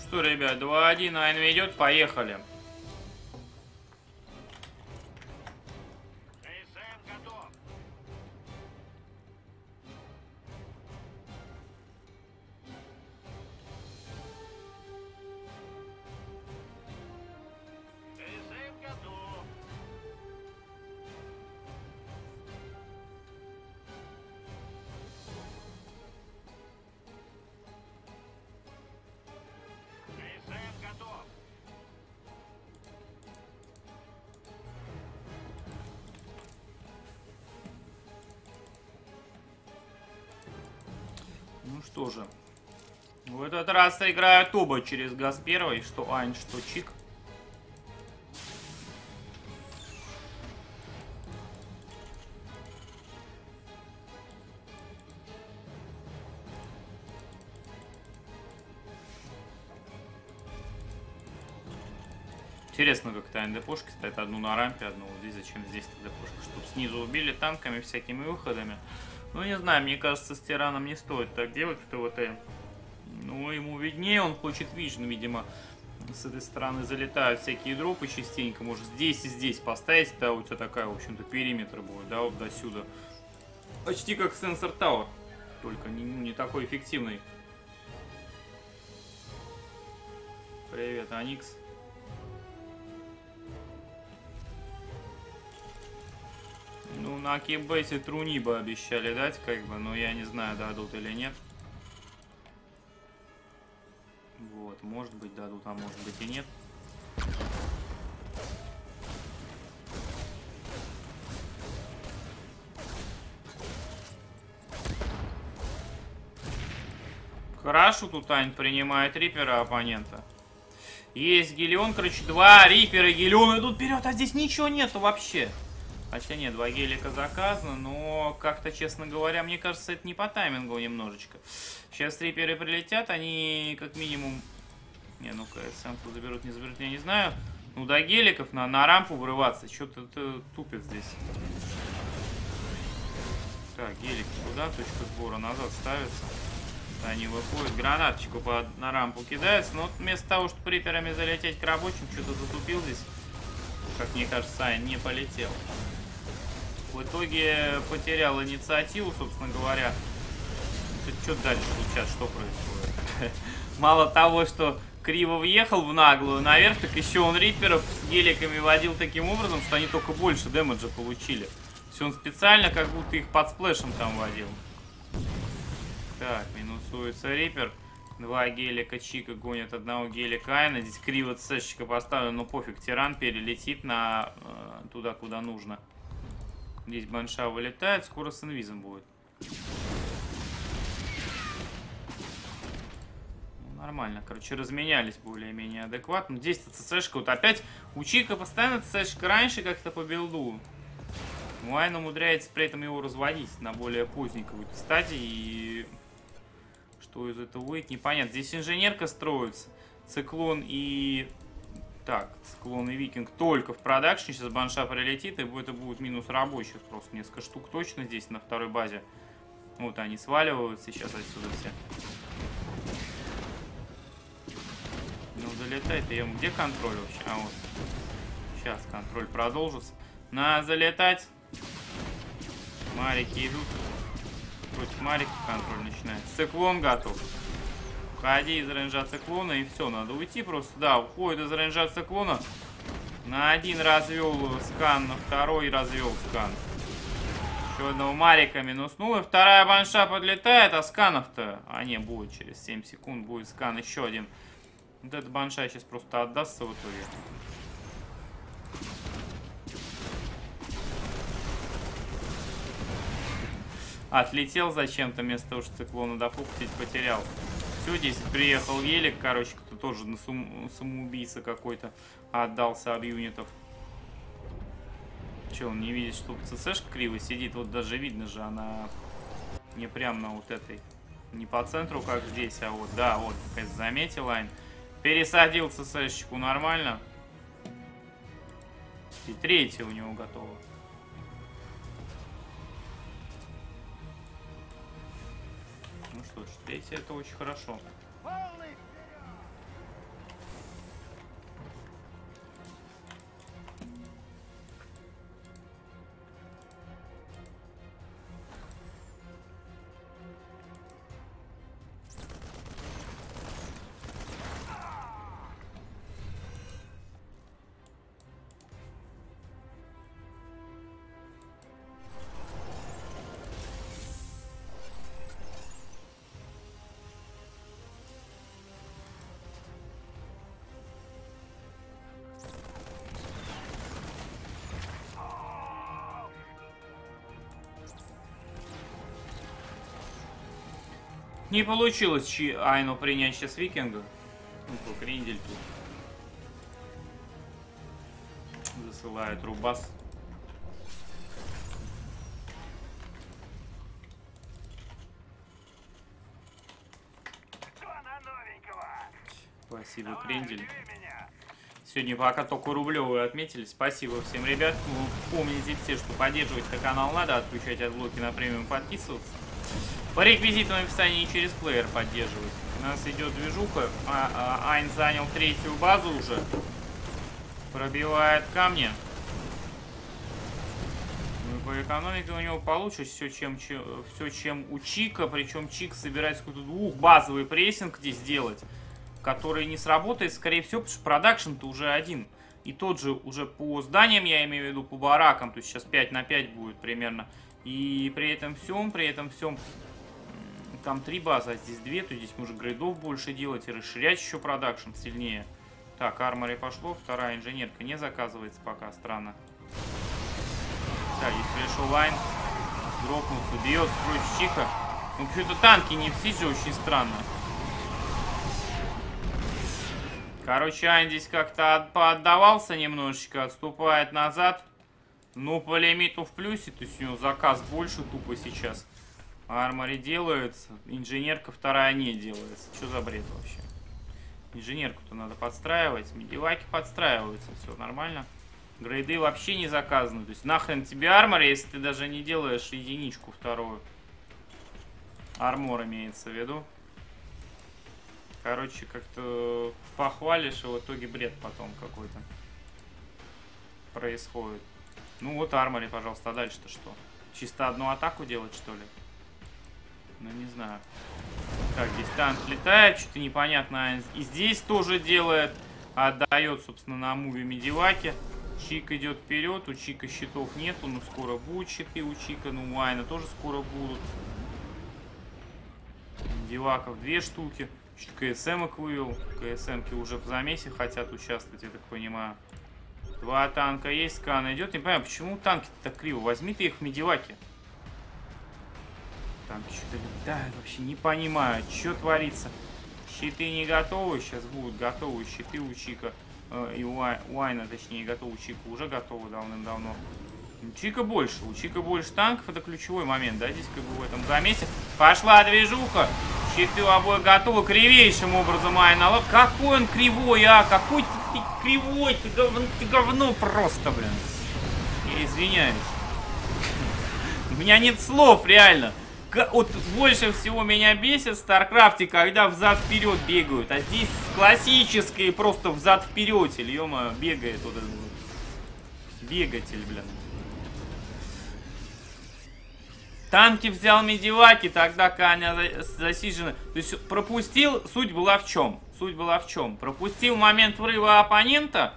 что, ребят, два один, Ein ведет, поехали. Что же, в этот раз играют оба через газ первый, что Ein, что Chick. Интересно, как-то Ein депошки стоит, одну на рампе, одну вот здесь. Зачем здесь депошка? Чтоб снизу убили танками, всякими выходами. Ну, не знаю, мне кажется, с тираном не стоит так делать в ТВТ. Ну, ему виднее, он хочет вижн, видимо. С этой стороны залетают всякие дропы частенько. Может, здесь и здесь поставить, да, у тебя такая, в общем-то, периметр будет, да, вот до сюда. Почти как сенсор Тауэр, только не, не такой эффективный. Привет, Аникс. Ну, на кейбейсе True ниба обещали дать, как бы, но я не знаю, дадут или нет. Вот, может быть дадут, а может быть и нет. Хорошо, тут Ein принимает рипера оппонента. Есть Гелион, короче, два рипера, Гелион идут вперед, а здесь ничего нету вообще. Хотя нет, два гелика заказано, но как-то, честно говоря, мне кажется, это не по таймингу немножечко. Сейчас риперы прилетят, они как минимум... Не, ну-ка, самку заберут, не заберут, я не знаю. Ну, до геликов на, на рампу врываться, что-то тупит здесь. Так, гелик туда, точка сбора назад ставится. Они выходят, гранаточку по, на рампу кидаются, но вот вместо того, чтобы риперами залететь к рабочим, что-то затупил здесь. Как мне кажется, Ein не полетел. В итоге потерял инициативу, собственно говоря. Что дальше сейчас, что происходит? Мало того, что криво въехал в наглую наверх, так еще он риперов с геликами водил таким образом, что они только больше демеджа получили. То есть он специально как будто их под сплэшем там водил. Так, минусуется рипер. Два гелика Чика гонят одного гелика Айна. Здесь криво цешечка поставлен, но пофиг, тиран перелетит на э, туда, куда нужно. Здесь банша вылетает, скоро с инвизом будет. Ну, нормально, короче, разменялись более-менее адекватно. Здесь ЦЦшка, вот опять у Чика постоянно ЦЦшка раньше как-то по билду. Ну, Айн умудряется при этом его разводить на более поздней какой-то стадии. И что из этого выйдет, непонятно. Здесь инженерка строится, циклон и... Так, циклон и викинг только в продакшне. Сейчас банша прилетит, и это будет минус рабочих. Просто несколько штук точно здесь на второй базе. Вот они сваливаются сейчас отсюда все. Ну, залетает. Я ему где контроль вообще? А вот. Сейчас контроль продолжится. Надо залетать. Марики идут. Против марики контроль начинается. Циклон готов. Уходи из рейнджа циклона, и все, надо уйти просто. Да, уходит из рейнджа циклона. На один развел скан, на второй развел скан. Еще одного марика минуснул, и вторая банша подлетает, а сканов-то... А не, будет через семь секунд, будет скан еще один. Вот эта банша сейчас просто отдастся в итоге. Отлетел зачем-то, вместо того, что циклона дофукать, потерял. Все, здесь приехал елик, короче, кто тоже на сум... самоубийца какой-то отдался об юнитов. Че, он не видит, что ЦЦшка криво сидит? Вот даже видно же, она не прям на вот этой. Не по центру, как здесь, а вот, да, вот, конечно, заметил Ein. Пересадил ЦЦшечку нормально. И третья у него готова. Ну что ж, третья это очень хорошо. Не получилось Чи... Айну принять сейчас викинга. Ну, крендель тут. Засылают рубас. Спасибо, крендель. Сегодня пока только рублевые отметили. Спасибо всем, ребят. Помните все, что поддерживать-то канал надо, отключать от блоки на премиум, подписываться. По реквизитам в описании и через плеер поддерживать. У нас идет движуха. А, а, Айн занял третью базу уже. Пробивает камни. Ну, по экономике у него получилось все, чем, чем, все, чем у Чика. Причем Чик собирается какой-то двухбазовый прессинг здесь делать, который не сработает, скорее всего, потому что продакшн-то уже один. И тот же уже по зданиям, я имею в виду, по баракам, то есть сейчас пять на пять будет примерно. И при этом всем, при этом всем, там три базы, а здесь две, то здесь можно грейдов больше делать и расширять еще продакшн сильнее. Так, армори пошло, вторая инженерка не заказывается пока, странно. Так, здесь пришел лайн, дропнулся, бьет, строит Чика. Ну, почему-то танки не все же, очень странно. Короче, Айн здесь как-то поотдавался немножечко, отступает назад. Ну, по лимиту в плюсе, то есть у него заказ больше тупо сейчас. Армори делается, инженерка вторая не делается. Что за бред вообще? Инженерку-то надо подстраивать, медиваки подстраиваются, все нормально. Грейды вообще не заказаны, то есть нахрен тебе армори, если ты даже не делаешь единичку вторую. Армор имеется в виду. Короче, как-то похвалишь, и в итоге бред потом какой-то происходит. Ну вот армори, пожалуйста, а дальше-то что? Чисто одну атаку делать, что ли? Ну не знаю. Так, здесь танк летает, что-то непонятно. И здесь тоже делает. Отдает, собственно, на муве медиваке. Чик идет вперед, у Чика щитов нету, ну скоро будут щиты у Чика, ну у Айна тоже скоро будут. Медиваков две штуки. Чуть КСМ-ок вывел. КСМ-ки уже в замесе хотят участвовать, я так понимаю. Два танка есть, скан идет. Не понимаю, почему танки-то так криво? Возьми ты их в медиваке. Танки что-то летают, вообще не понимаю, что творится. Щиты не готовы, сейчас будут готовы щиты у Чика. Э, и у, Ай, у Айна, точнее, готовы, у Чика уже готовы давным-давно. Чика больше, у Чика больше танков, это ключевой момент, да, здесь как бы в этом замесе. Пошла движуха, щиты у обоих готовы, кривейшим образом Айна лап. Какой он кривой, а, какой ты кривой, ты говно, ты говно просто, блин. Я извиняюсь. У меня нет слов, реально. Вот больше всего меня бесит в Старкрафте, когда взад-вперед бегают, а здесь классические просто взад-вперед, ё-моё, бегает вот этот бегатель, блин. Танки взял медиваки, тогда Каня засижена. То есть пропустил, суть была в чем? Суть была в чем? Пропустил момент врыва оппонента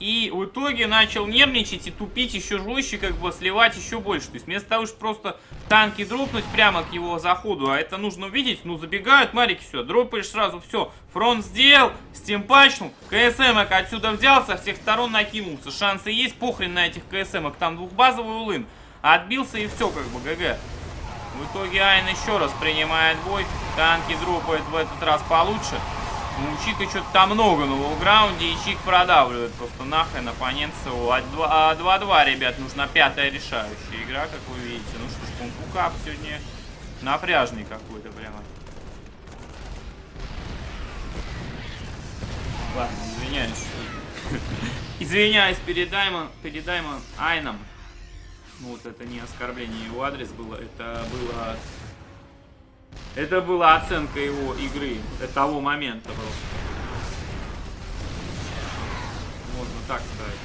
и в итоге начал нервничать и тупить еще жестче, как бы сливать еще больше. То есть вместо того, чтобы просто танки дропнуть прямо к его заходу, а это нужно увидеть, ну забегают марики, все, дропаешь сразу, все. Фронт сделал, стимпачнул, КСМок отсюда взял, со всех сторон накинулся. Шансы есть, похрен на этих КСМок, там двухбазовый улын. Отбился и все, как бы, ГГ. В итоге Айн еще раз принимает бой. Танки дропают в этот раз получше. Ну, у Чика что-то там много на лоу-граунде, и Чик продавливает просто нахрен оппонент своего. А два-два, ребят, нужна пятая решающая игра, как вы видите. Ну что ж, Кунг Фу Кап сегодня напряжный какой-то прямо. Ладно, извиняюсь. Извиняюсь перед Айном. Ну вот это не оскорбление его адрес было, это было, это была оценка его игры, того момента просто. Можно так сказать.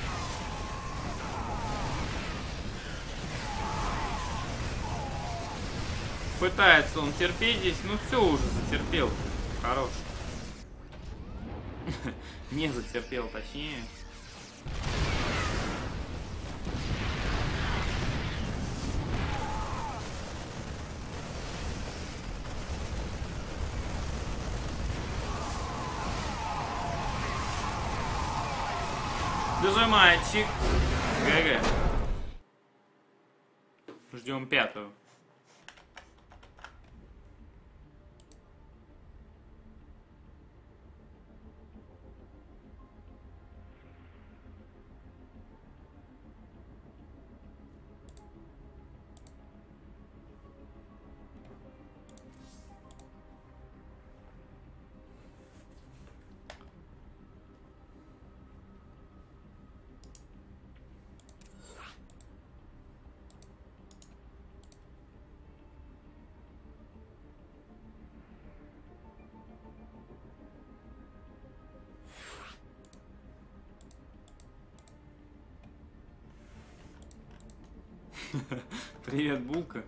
Пытается он терпеть здесь, ну все уже затерпел, хорош. Не затерпел, точнее. Нажимает Чик. ГГ. Ждем пятую. Привет, булка.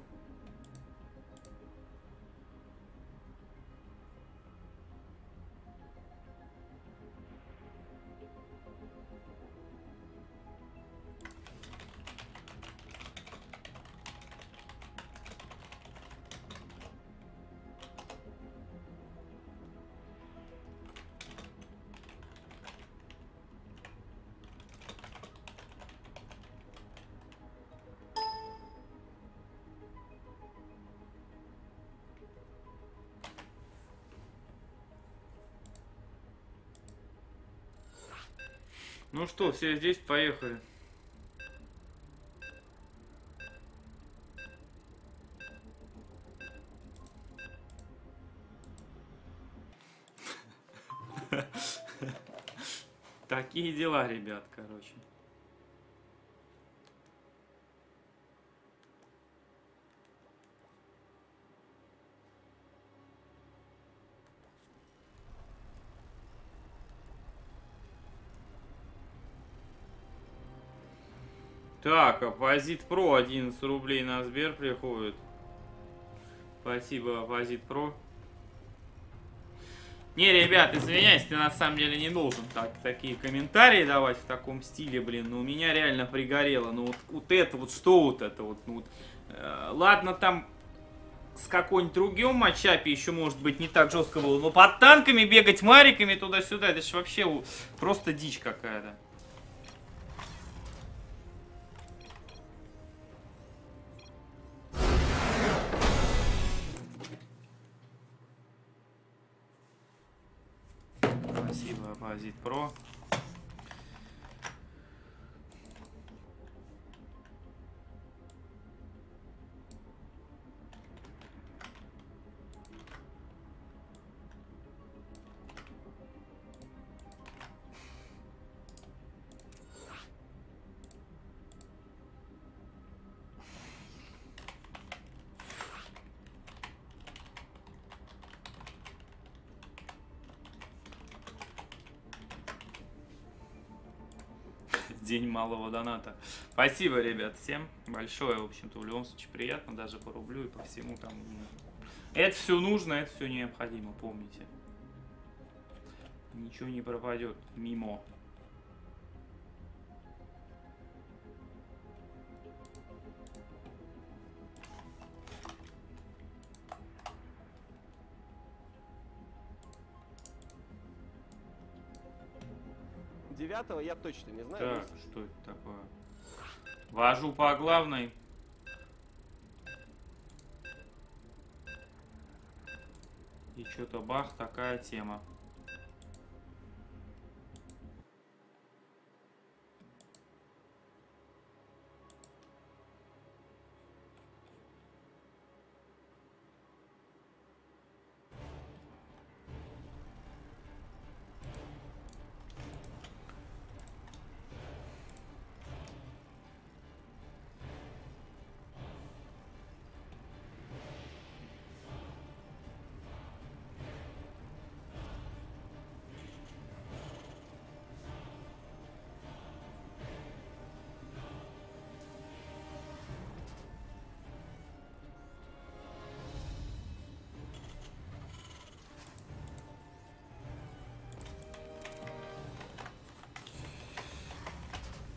Ну что, все здесь, поехали. Такие дела, ребят, короче. Так, Оппозит Про одиннадцать рублей на Сбер приходит. Спасибо, Оппозит Про. Не, ребят, извиняюсь, ты на самом деле не должен так, такие комментарии давать в таком стиле, блин. Но у меня реально пригорело. Ну вот, вот это вот, что вот это вот. Ну, вот э, ладно, там с какой-нибудь другим матчапе еще, может быть, не так жестко было. Но под танками бегать, мариками туда-сюда, это же вообще просто дичь какая-то. Паразит Про. День малого доната. Спасибо, ребят, всем большое. В общем-то, в любом случае приятно, даже по рублю и по всему там. Это все нужно, это все необходимо, помните. Ничего не пропадет мимо. девятого я точно не знаю. Так, что это такое? Вожу по главной. И что-то бах, такая тема.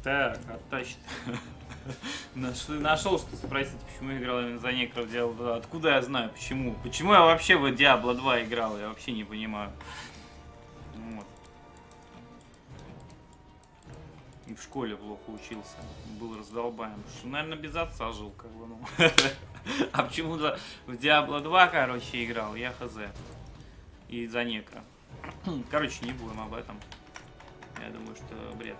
Так, оттащит. Нашел, что спросить, почему я играл именно за Некро в Диабло два. Откуда я знаю, почему? Почему я вообще в Диабло два играл, я вообще не понимаю. Вот. И в школе плохо учился, был раздолбаем. Что, наверное, без отца жил, как бы, ну. А почему-то в Диабло два, короче, играл, я хз. И за Некро. Короче, не будем об этом. Я думаю, что бред.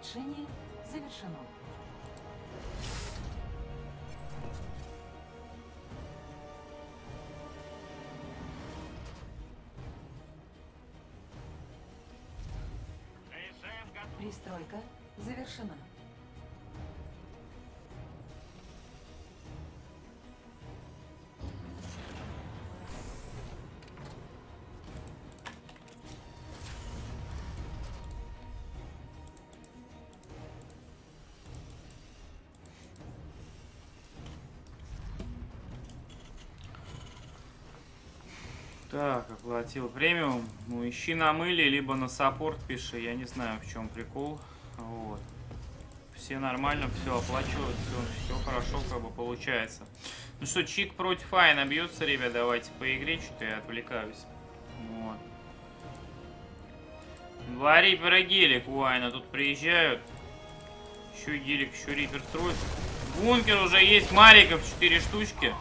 Улучшение завершено. Пристройка завершена. Так, оплатил премиум. Ну, ищи на мыле, либо на саппорт пиши. Я не знаю, в чем прикол. Вот. Все нормально, все оплачивают, все, все хорошо, как бы получается. Ну что, Чик против Айна бьется, ребят, давайте по игре, что-то я отвлекаюсь. Вот. Два рипера гелик у Айна тут приезжают. Еще гелик, еще рипер строит. Бункер уже есть, мариков четыре штучки.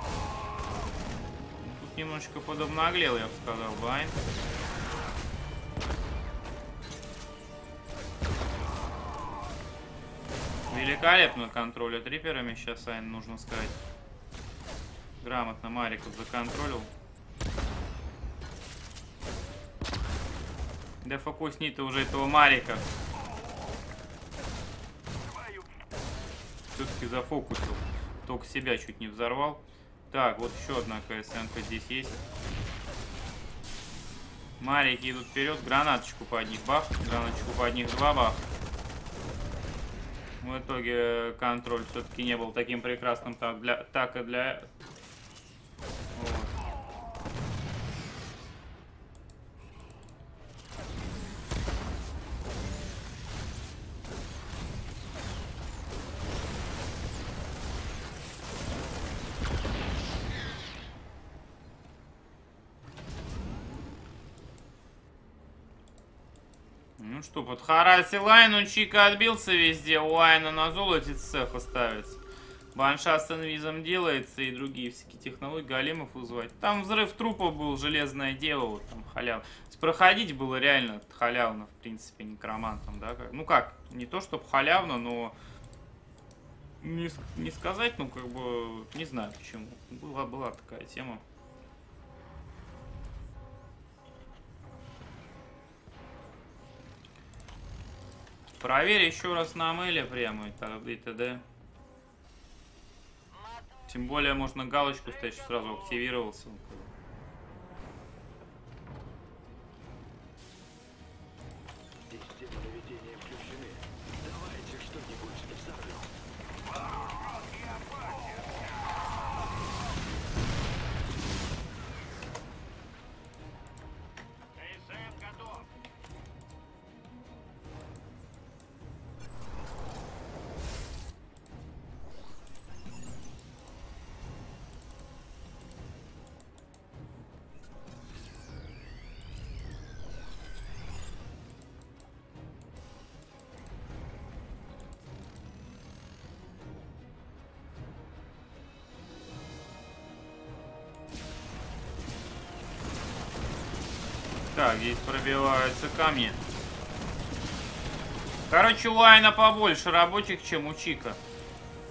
Немножечко подобно оглел, я бы сказал, Байн. Великолепно контролят риперами. Сейчас Айн, нужно сказать. Грамотно Мариков законтролил. Да фокусни ты уже этого Марика. Все-таки зафокусил. Только себя чуть не взорвал. Так, вот еще одна КСН-ка здесь есть. Марики идут вперед. Гранаточку по одних бах. Гранаточку по одних два бах. В итоге контроль все-таки не был таким прекрасным, так, для, так и для... Вот. Ну что, подхарасил Айну, Чика отбился везде, у Айна на золоте цех оставится. Банша с инвизом делается и другие всякие технологии, големов вызвать. Там взрыв трупов был, железное дело, вот там халява. Проходить было реально халявно, в принципе, некромантом, да? Ну как, не то чтобы халявно, но не, не сказать, ну как бы, не знаю почему. Была, была такая тема. Проверь еще раз на мыле прямо и т.д. Тем более можно галочку ставить, что сразу активировался. Так, здесь пробиваются камни. Короче, у Айна побольше рабочих, чем у Чика.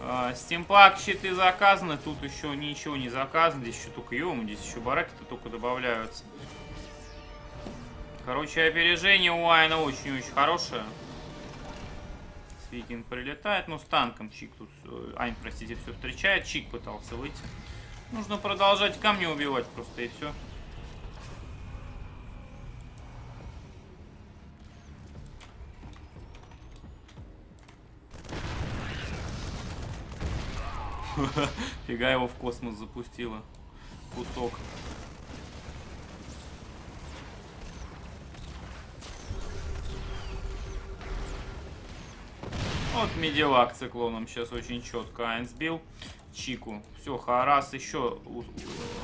А, стимпак, щиты заказаны. Тут еще ничего не заказано. Здесь еще только ем, здесь еще бараки-то только добавляются. Короче, опережение у Айна очень-очень хорошее. Свикинг прилетает. Ну, с танком Чик тут... Айн, простите, все встречает. Чик пытался выйти. Нужно продолжать камни убивать просто, и все. Фига его в космос запустила. Кусок. Вот медивак циклоном сейчас очень четко Айн сбил Чику. Все, Харас еще...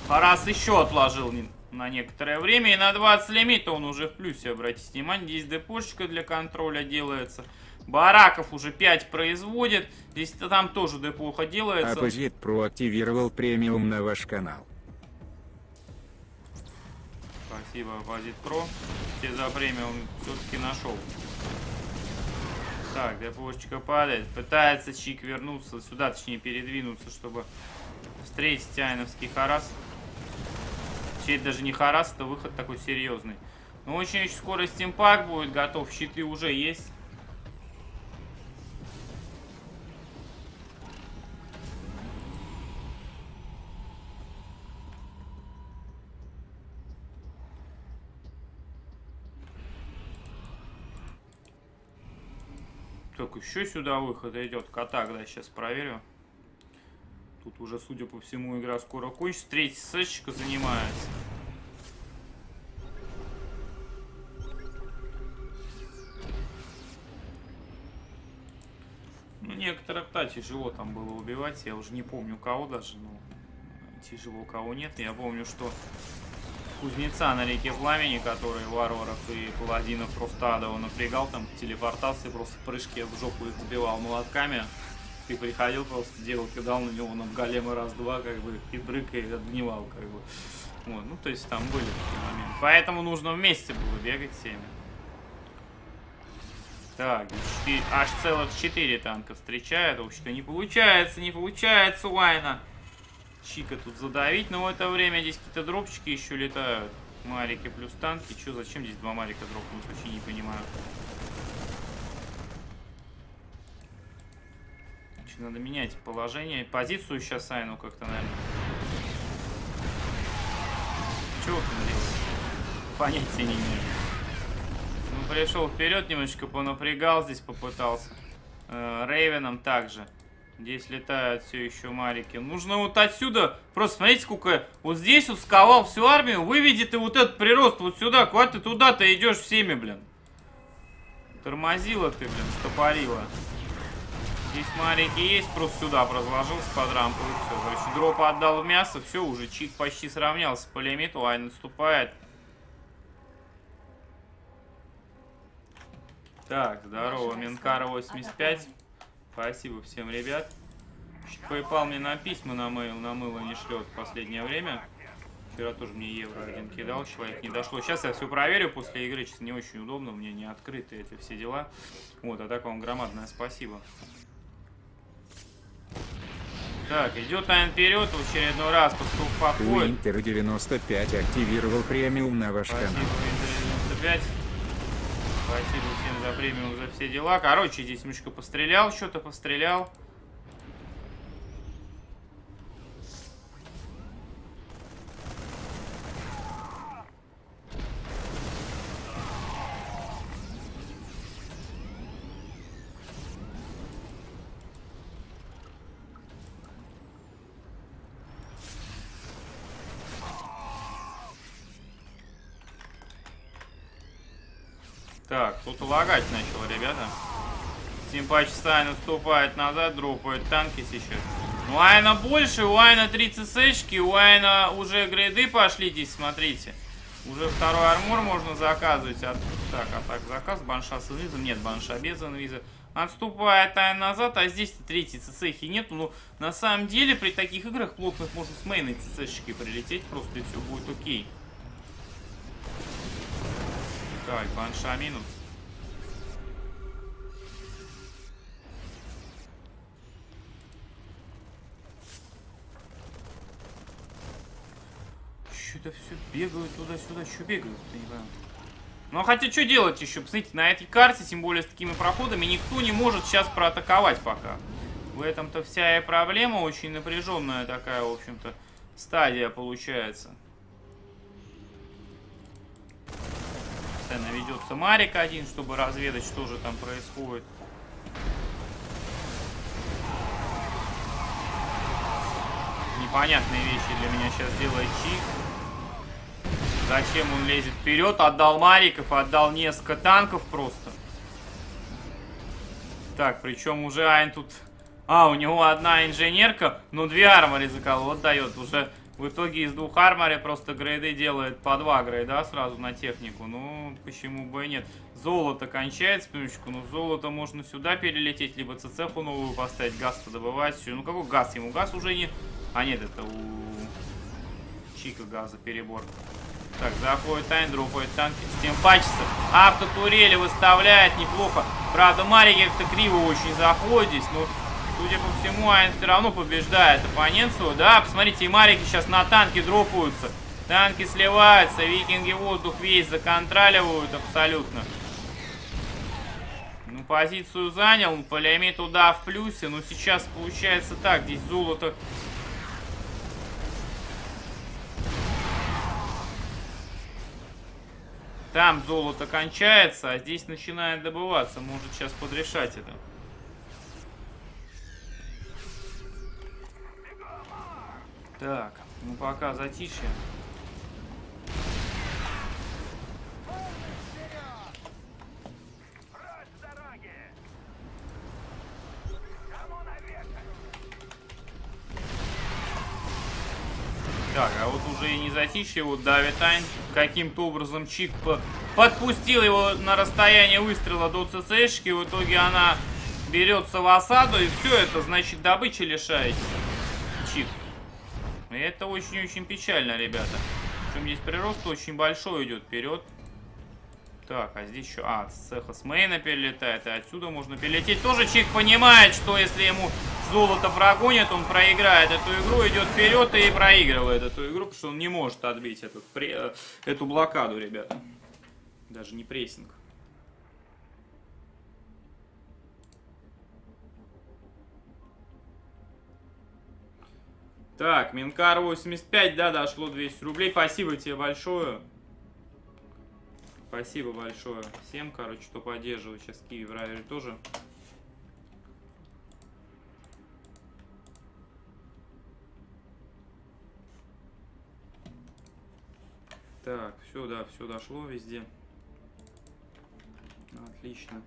Харас еще отложил на некоторое время. И на двадцать лимита он уже в плюсе, обратите внимание. Здесь депошечка для контроля делается. Бараков уже пять производит. Здесь-то там тоже неплохо делается. Апозит проактивировал премиум на ваш канал. Спасибо, Апозит Про. Все за премиум все-таки нашел. Так, ДПОшечка падает. Пытается Чик вернуться сюда, точнее передвинуться, чтобы встретить айновский харас. Чей даже не харас, это выход такой серьезный. Но очень скоро стимпак будет готов. Щиты уже есть. Так, еще сюда выход идет. Кота, да, сейчас проверю. Тут уже, судя по всему, игра скоро кончится. Третий сэшечка занимается. Ну, некоторых, да, тяжело там было убивать. Я уже не помню, кого даже. Но тяжело, кого нет. Я помню, что кузнеца на реке Пламени, который варваров и паладинов просто адово напрягал, там телепортации, просто прыжки в жопу их сбивал молотками. Ты приходил, просто делал, кидал на него на голема раз-два, как бы, и брык, и отгнивал, как бы. Вот, ну, то есть там были такие моменты. Поэтому нужно вместе было бегать всеми. Так, четыре, аж целых четыре танка встречают. В общем-то, не получается, не получается у Айна Чика тут задавить, но в это время здесь какие-то дропчики еще летают. Марики плюс танки. Че, зачем здесь два марика дропнуть? Вообще не понимаю. Значит, надо менять положение. Позицию сейчас Айну как-то, наверное. Чего там делать? Понятия не имею. Ну, пришел вперед, немножечко понапрягал здесь, попытался. Рейвеном также. Здесь летают все еще марики. Нужно вот отсюда. Просто смотрите, сколько. Вот здесь вот сковал всю армию. Выведет и вот этот прирост вот сюда. Куда ты туда-то идешь всеми, блин? Тормозила ты, блин, стопорила. Здесь марики есть. Просто сюда разложился под рампу. И все. Короче, дроп отдал в мясо. Все, уже Чик почти сравнялся по лимиту. Айн отступает. Так, здорово. Минкара восемьдесят пять. Спасибо всем, ребят. PayPal мне на письма на мейл, на мыло не шлет в последнее время. Вчера тоже мне евро один кидал, человек не дошло. Сейчас я все проверю после игры, честно, не очень удобно, у меня не открыты эти все дела. Вот, а так вам громадное спасибо. Так, идет Айн вперед в очередной раз, поступ походит. Интер девяносто пять активировал премиум на ваш канал. Спасибо, Интер девяносто пять. Спасибо всем за премиум, за все дела. Короче, здесь мышка пострелял, что-то пострелял. Так, кто-то лагать начал, ребята. Симпач Сайн отступает назад, дропают танки сейчас. У Айна больше, у Айна тридцать сэшки, у Айна уже грейды пошли здесь, смотрите. Уже второй армор можно заказывать. От... Так, а так заказ, банша с инвизом, нет, банша без инвиза. Отступает Айн назад, а здесь-то третьей цэцехи нету. Но на самом деле при таких играх плотных можно с мейной цэцешки прилететь, просто и все будет окей. Так, банша минус. Что-то все бегают туда-сюда. Что бегают-то, не знаю. Ну, а хотя что делать еще? Посмотрите, на этой карте, тем более с такими проходами, никто не может сейчас проатаковать пока. В этом-то вся и проблема. Очень напряженная такая, в общем-то, стадия получается. Наведется марик один, чтобы разведать, что же там происходит. Непонятные вещи для меня сейчас делает Чик. Зачем он лезет вперед? Отдал мариков, отдал несколько танков просто. Так, причем уже Айн тут... А, у него одна инженерка, но две армори заколот дает уже... В итоге из двух арморей просто грейды делает по два грейда сразу на технику. Ну, почему бы и нет. Золото кончается, пылечку, но золото можно сюда перелететь, либо цецеху новую поставить, газ-то добывать. Ну, какой газ ему? Газ уже не... А нет, это у Чика газа перебор. Так, заходит Айндра, уходит танки. Стим пачется. Автотурели выставляет неплохо. Правда, Марик как-то криво очень заходит здесь. Но, судя по всему, Айн все равно побеждает оппонент свой. Да, посмотрите, и Марики сейчас на танки дропаются. Танки сливаются. Викинги воздух весь законтраливают абсолютно. Ну, позицию занял. Полемит туда в плюсе. Но сейчас получается так. Здесь золото... Там золото кончается, а здесь начинает добываться. Может сейчас подрешать это. Так, ну пока затишье. Так, а вот уже и не затишье, вот давит Айн. Каким-то образом Чик подпустил его на расстояние выстрела до ЦЦшки. В итоге она берется в осаду, и все это, значит, добычи лишается Чик. И это очень-очень печально, ребята. Причем здесь прирост очень большой идет вперед. Так, а здесь еще... А, с цеха с мейна перелетает, и отсюда можно перелететь. Тоже Чик понимает, что если ему... золото прогонит, он проиграет эту игру, идет вперед и проигрывает эту игру, потому что он не может отбить этот, эту блокаду, ребята. Даже не прессинг. Так, Минкар восемьдесят пять, да, дошло двести рублей. Спасибо тебе большое. Спасибо большое всем, короче, кто поддерживает. Сейчас Киви в райвере тоже. Так, все, да, все дошло везде. Отлично.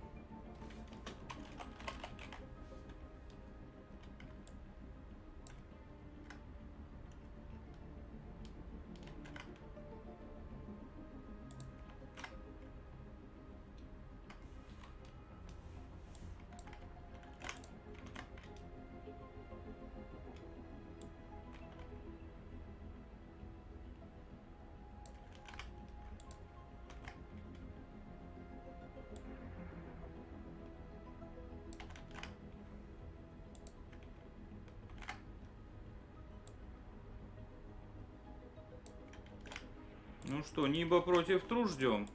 Ну что, НИБа против True ждем.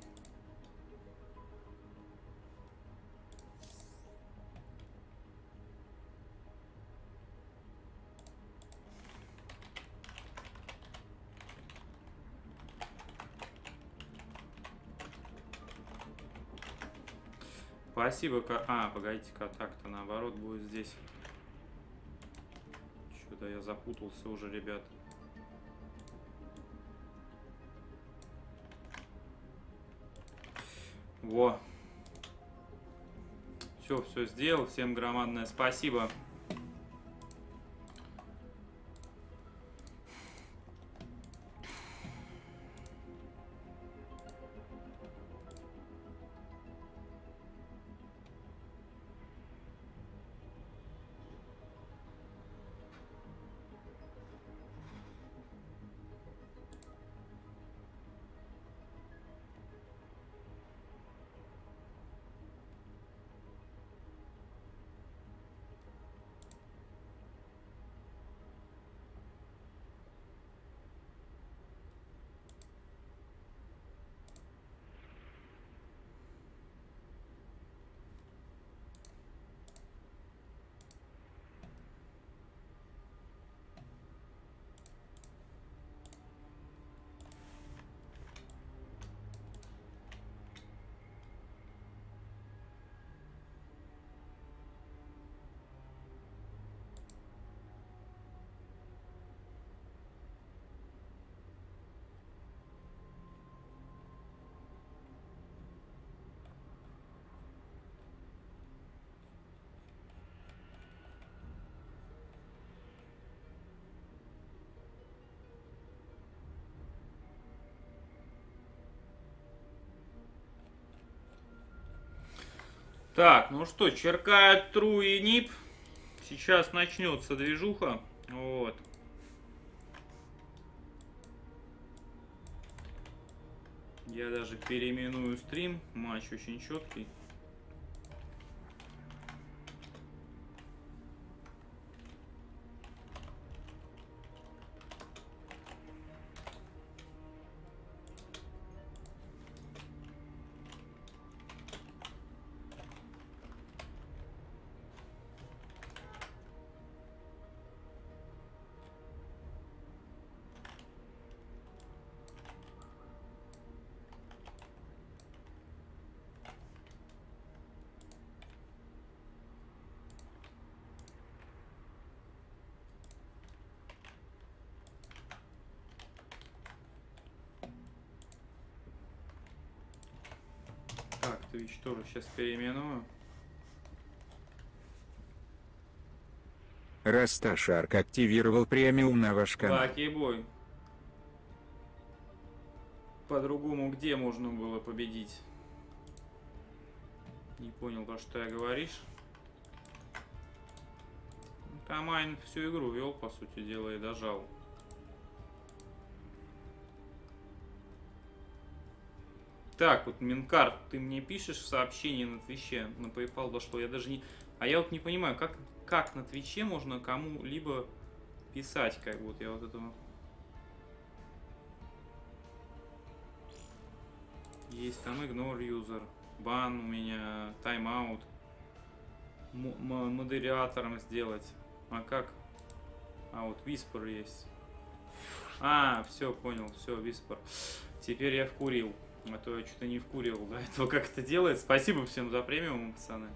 Спасибо, ка... А, погодите-ка, так-то наоборот будет здесь. Что-то я запутался уже, ребят. Во. Все, все сделал. Всем громадное спасибо. Так, ну что, черкают True и НИП. Сейчас начнется движуха. Вот. Я даже переименую стрим. Матч очень четкий. Twitch тоже сейчас переименую. Расташарк активировал премиум на ваш канал. Бакибой. По-другому где можно было победить? Не понял, про что я говоришь. Там Айн всю игру вел, по сути дела, и дожал. Так, вот, Минкарт, ты мне пишешь в сообщении на Твиче, на PayPal дошло, я даже не... А я вот не понимаю, как, как на Твиче можно кому-либо писать, как будто я вот этого... Есть там игнор юзер, бан у меня, тайм-аут, модератором сделать. А как? А вот Виспер есть. А, все, понял, все, Виспер. Теперь я вкурил. А то я что-то не вкурил, да, этого как это делает. Спасибо всем за премиум, пацаны.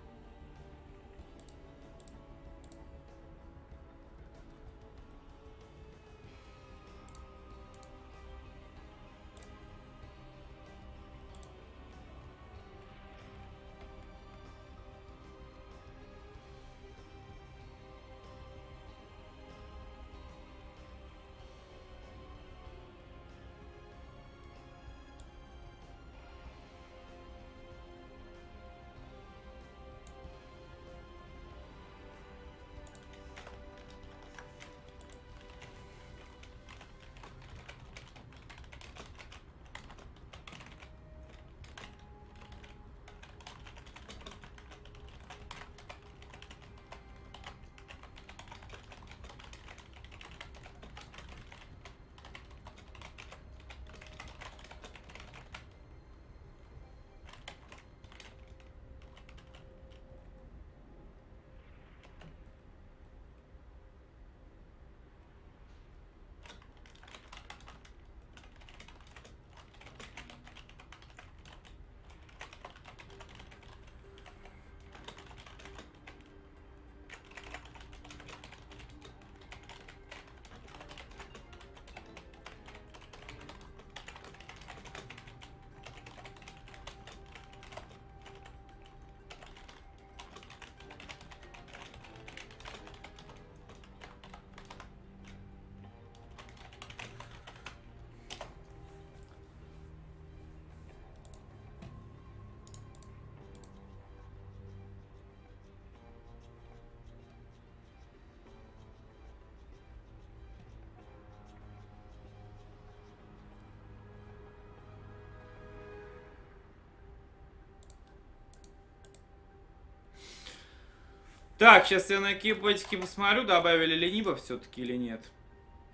Так, сейчас я на кипочке посмотрю, добавили ли НИПа все-таки или нет.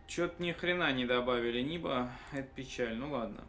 Чё-то ни хрена не добавили НИПа, это печаль, ну ладно.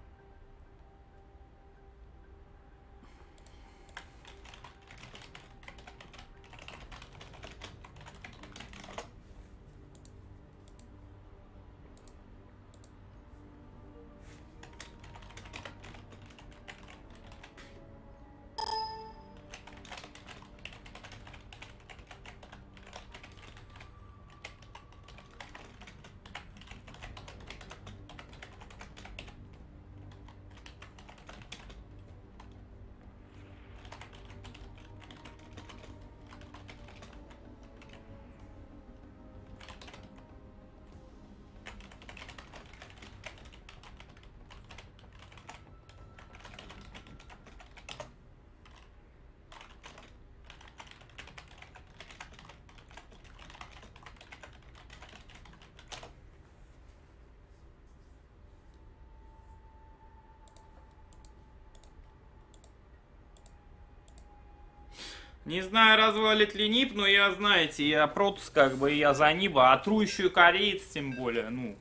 Не знаю, развалит ли НИП, но я, знаете, я протус, как бы, я за НИПа, а Тру еще и кореец, тем более, ну.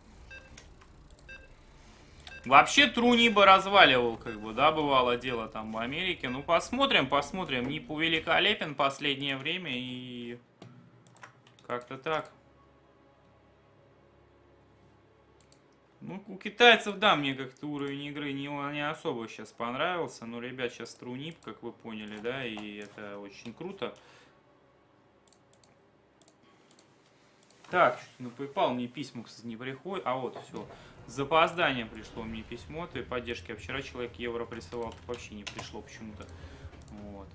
Вообще Тру НИПа разваливал, как бы, да, бывало дело там в Америке. Ну, посмотрим, посмотрим. НИП великолепен в последнее время и... Как-то так. Ну, у китайцев, да, мне как-то уровень игры не, не особо сейчас понравился. Но, ребят, сейчас True нип, как вы поняли, да, и это очень круто. Так, на PayPal мне письмо, кстати, не приходит. А вот, все. С запозданием пришло мне письмо от поддержки. А вчера человек евро присылал, вообще не пришло почему-то. Вот.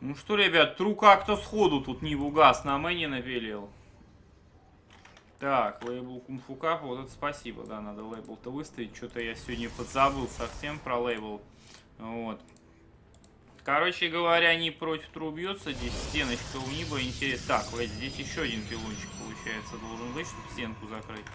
Ну что, ребят, True как-то сходу тут Ниву газ на мэне навелил. Так, лейбл Kung Fu Cup, вот это спасибо, да, надо лейбл-то выставить. Что-то я сегодня подзабыл совсем про лейбл. Вот. Короче говоря, они против True бьются, здесь стеночка у Ниба, интересно. Так, вот здесь еще один пилончик, получается, должен быть, чтобы стенку закрыть.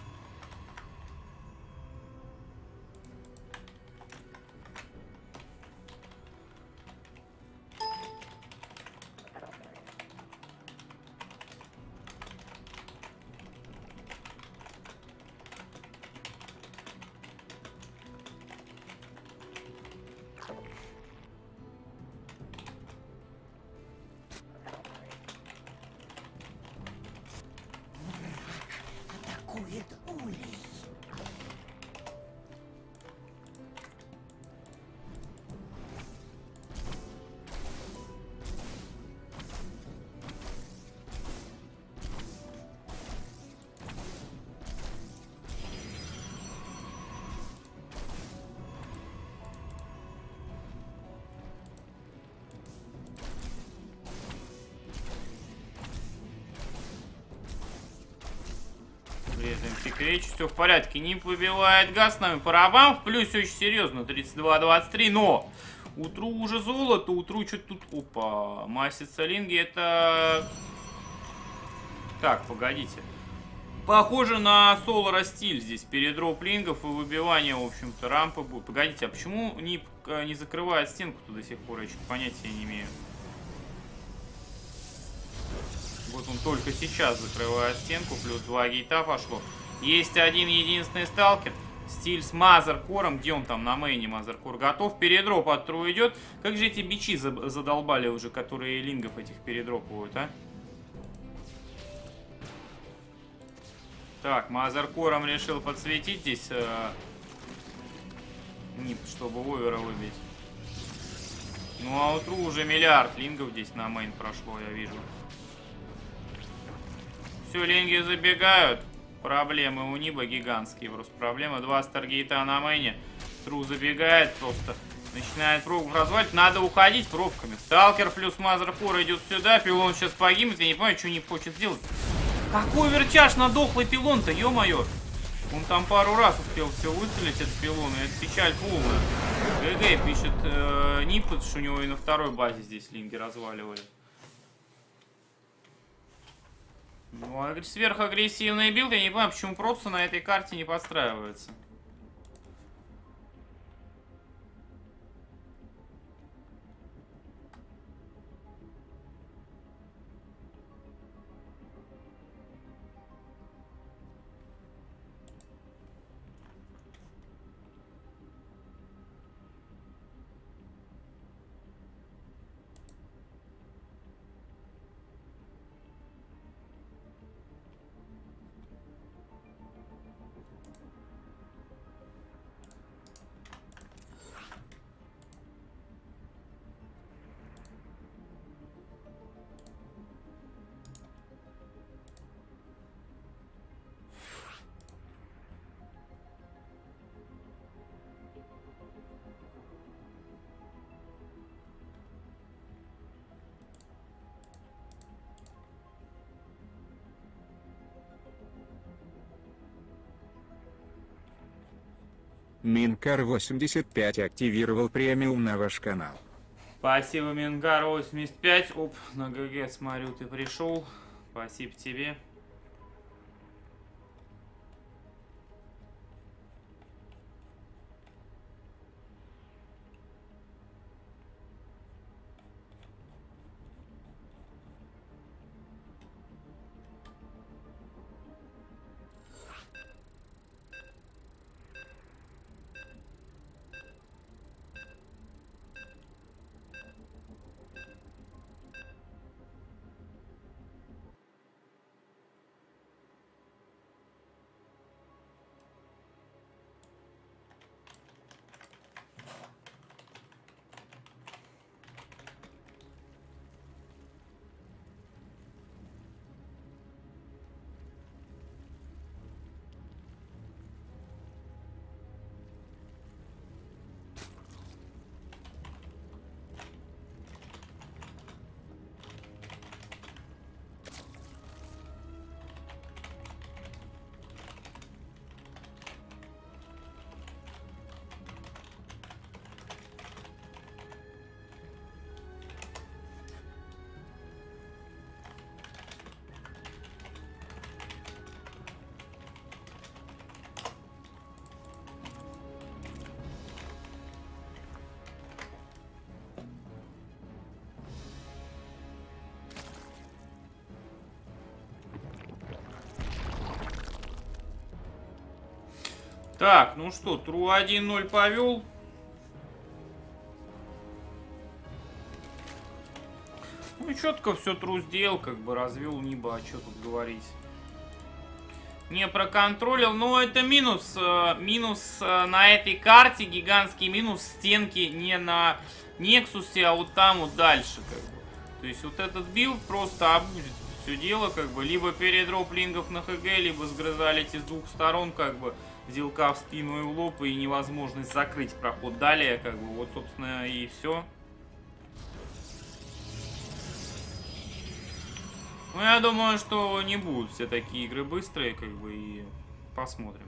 Все в порядке. НИП выбивает газ с нами по рабам. В плюсе очень серьезно. тридцать два двадцать три. Но утру уже золото. Утру что-то тут... Опа. Масса линги. Это... Так, погодите. Похоже на Солара стиль здесь. Передроп лингов и выбивание, в общем-то, рампы будет. Погодите, а почему НИП не закрывает стенку-то до сих пор? Я что-то понятия не имею. Вот он только сейчас закрывает стенку. Плюс два гейта пошло. Есть один единственный сталкер. Стиль с мазеркором. Где он там на мейне? Мазеркор готов. Передроп от True идет. Как же эти бичи задолбали уже, которые лингов этих передропывают, а? Так, мазеркором решил подсветить здесь э, НИП, чтобы овера выбить. Ну а у True уже миллиард лингов здесь на мейн прошло, я вижу. Все, линги забегают. Проблемы у Ниба гигантские, просто проблемы. Два старгейта на мэне. True забегает, просто начинает пробку развалить. Надо уходить пробками. Сталкер плюс Мазеркор идет сюда. Пилон сейчас погибнет. Я не понимаю, что не хочет сделать. Какой верчаж на дохлый пилон-то, ё-моё. Он там пару раз успел все выстрелить от пилона. Это печаль полная. ГГ пишет э, НИП, потому что у него и на второй базе здесь линги разваливали. Ну, а сверхагрессивный билд, я не понимаю, почему просто на этой карте не подстраивается. Минкар восемьдесят пять активировал премиум на ваш канал. Спасибо, Минкар восемьдесят пять. Оп, на ГГ смотрю, ты пришел. Спасибо тебе. Так, ну что, True один ноль повел. Ну, четко все True сделал, как бы развел небо, а что тут говорить. Не проконтролил, но это минус. Минус на этой карте, гигантский минус стенки не на Нексусе, а вот там вот дальше, как бы. То есть вот этот билд просто обузит все дело, как бы. Либо передроп лингов на ХГ, либо сгрызали эти с двух сторон, как бы. Зилка в спину и в лоб, и невозможность закрыть проход далее, как бы, вот, собственно, и все. Ну, я думаю, что не будут все такие игры быстрые, как бы, и посмотрим.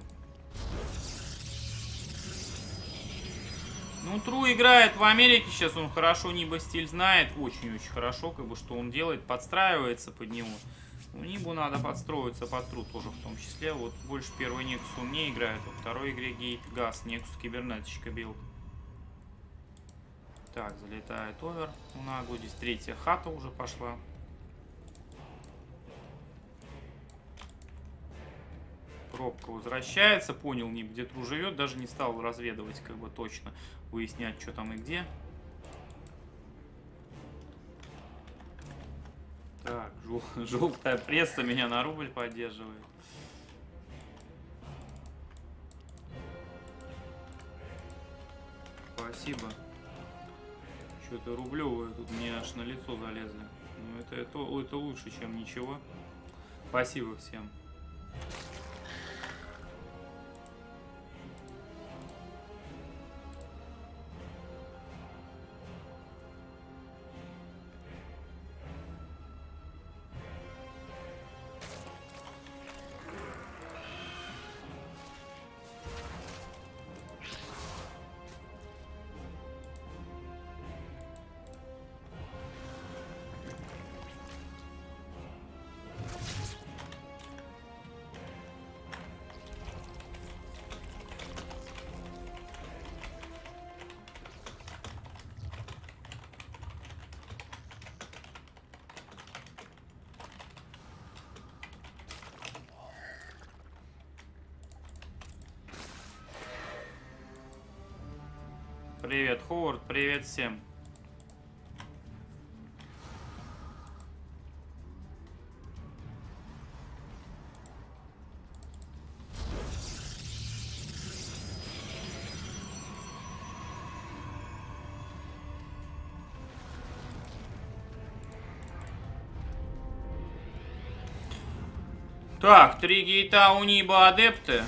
Ну, True играет в Америке сейчас, он хорошо Нибо стиль знает, очень-очень хорошо, как бы, что он делает, подстраивается под него. У Нибу надо подстроиться под True тоже в том числе. Вот больше первый Нексус он не играет, во второй игре Гейт Газ, Нексус кибернетичка бил. Так, залетает овер у Нагу, здесь третья хата уже пошла. Пробка возвращается, понял Ниб, где True живет, даже не стал разведывать, как бы точно выяснять, что там и где. Так, жел желтая пресса меня на рубль поддерживает. Спасибо. Что-то рублевые тут мне аж на лицо залезли. Ну, это, это, это лучше, чем ничего. Спасибо всем. Привет, Ховард, привет всем. Так, три гейта у НИБа адепты.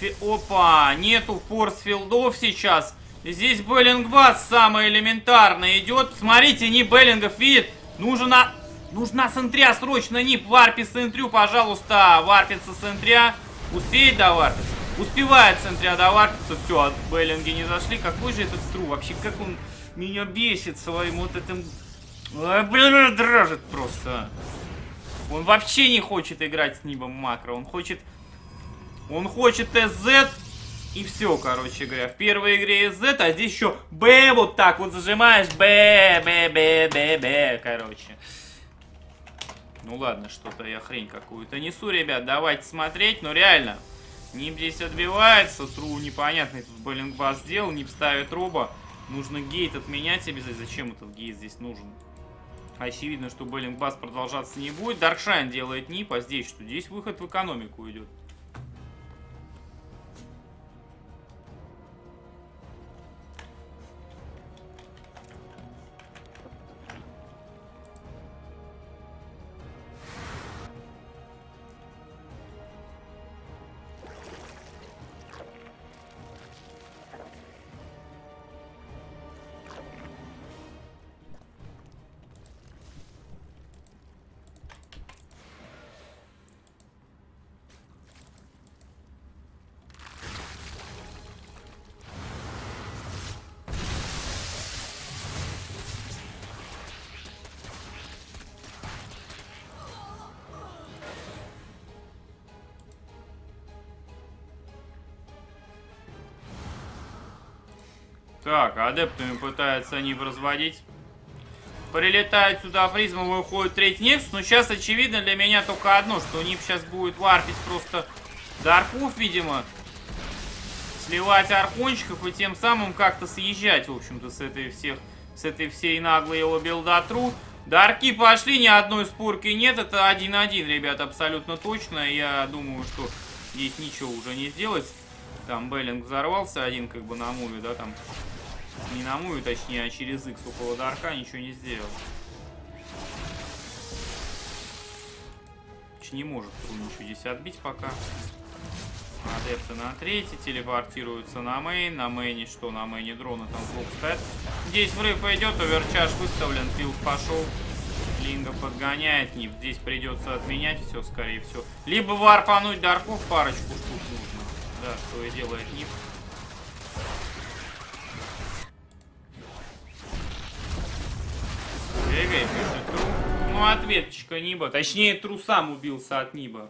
Фи... Опа, нету форсфилдов сейчас. Здесь беллингбас самое элементарное идет. Смотрите, НИБ беллингов видит. Нужна, нужна сентря срочно, НИБ. Варпи сентрю, пожалуйста. Варпится сентря. Успеет доварпиться? Успевает сентря доварпиться. Все, беллинги не зашли. Какой же этот Тру? Вообще, как он меня бесит своим вот этим... А, блин, дрожит просто. Он вообще не хочет играть с НИБом макро. Он хочет... Он хочет эс зет. И все, короче говоря. В первой игре эс зет, а здесь еще Б вот так вот зажимаешь. Б, Б, Б, Б, Б, короче. Ну ладно, что-то я хрень какую-то несу, ребят. Давайте смотреть. Но реально, НИБ здесь отбивается. Тру непонятный тут беллингбас сделал. НИБ ставит роба. Нужно гейт отменять обязательно. Зачем этот гейт здесь нужен? Очевидно, что беллингбас продолжаться не будет. Даркшайн делает НИП, а здесь что? Здесь выход в экономику идет. Так, адептами пытаются они разводить. Прилетает сюда призма, выходит третий Некс. Но сейчас очевидно для меня только одно, что у них сейчас будет варпить просто дарков, видимо. Сливать аркончиков и тем самым как-то съезжать, в общем-то, с этой всех, с этой всей наглой его билда Тру. Дарки пошли, ни одной спорки нет. Это один-один, ребят, абсолютно точно. Я думаю, что здесь ничего уже не сделать. Там беллинг взорвался один, как бы на муве, да, там... Не на мую, точнее, а через X около дарка ничего не сделал. Не может ничего здесь отбить пока. Адепты на третий, телепортируются на мейн. На мейне что? На мейне дрона там блок стоит. Здесь врыв идет, оверчаж выставлен, пилд пошел. Линга подгоняет, НИП. Здесь придется отменять все, скорее всего. Либо варпануть дарков парочку штук нужно. Да, что и делает НИП. Бегай, пишет Тру. Ну, ответочка НИБа. Точнее, Тру сам убился от НИБа.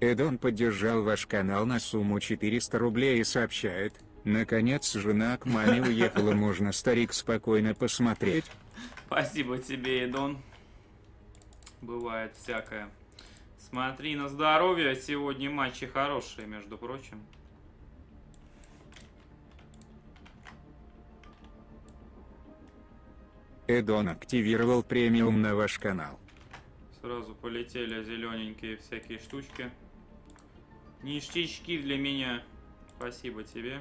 Эдон поддержал ваш канал на сумму четыреста рублей и сообщает: наконец жена к маме уехала, можно, старик, спокойно посмотреть. Спасибо тебе, Эдон. Бывает всякое. Смотри на здоровье, сегодня матчи хорошие, между прочим. Эдон активировал премиум на ваш канал. Сразу полетели зелененькие всякие штучки. Ништячки для меня. Спасибо тебе.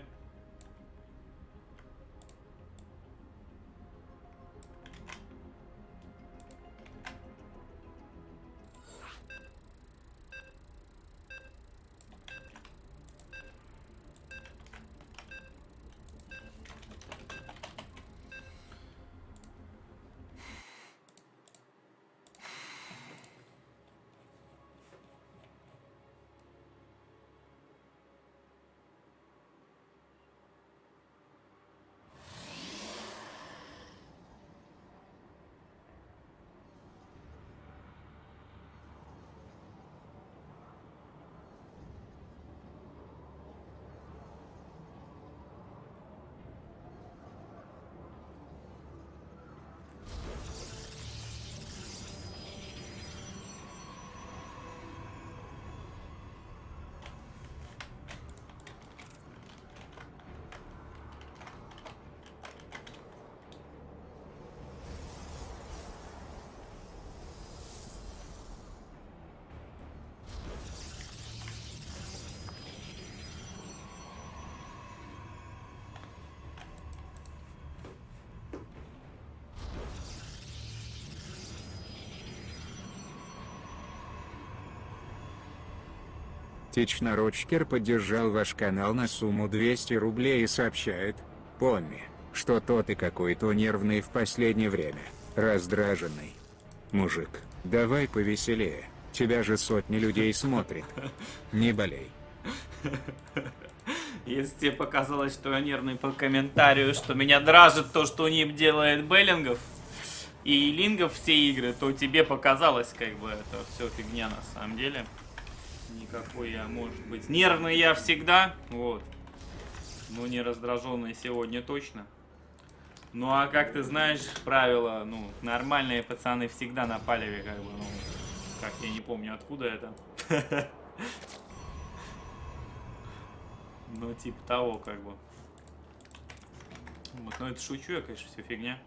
Тична Рочкер поддержал ваш канал на сумму двести рублей и сообщает: «Помни, что то ты какой-то нервный в последнее время, раздраженный. Мужик, давай повеселее, тебя же сотни людей смотрит. Не болей». Если тебе показалось, что я нервный по комментарию, что меня дражит то, что НИП делает Беллингов и Лингов все игры, то тебе показалось, как бы это все фигня на самом деле. Никакой я, может быть, нервный я всегда, вот, но не раздраженный сегодня точно. Ну а как ты знаешь, правило, ну, нормальные пацаны всегда на палеве, как бы, ну, как я не помню, откуда это. Ну, типа того, как бы. Вот, но это шучу я, конечно, все фигня.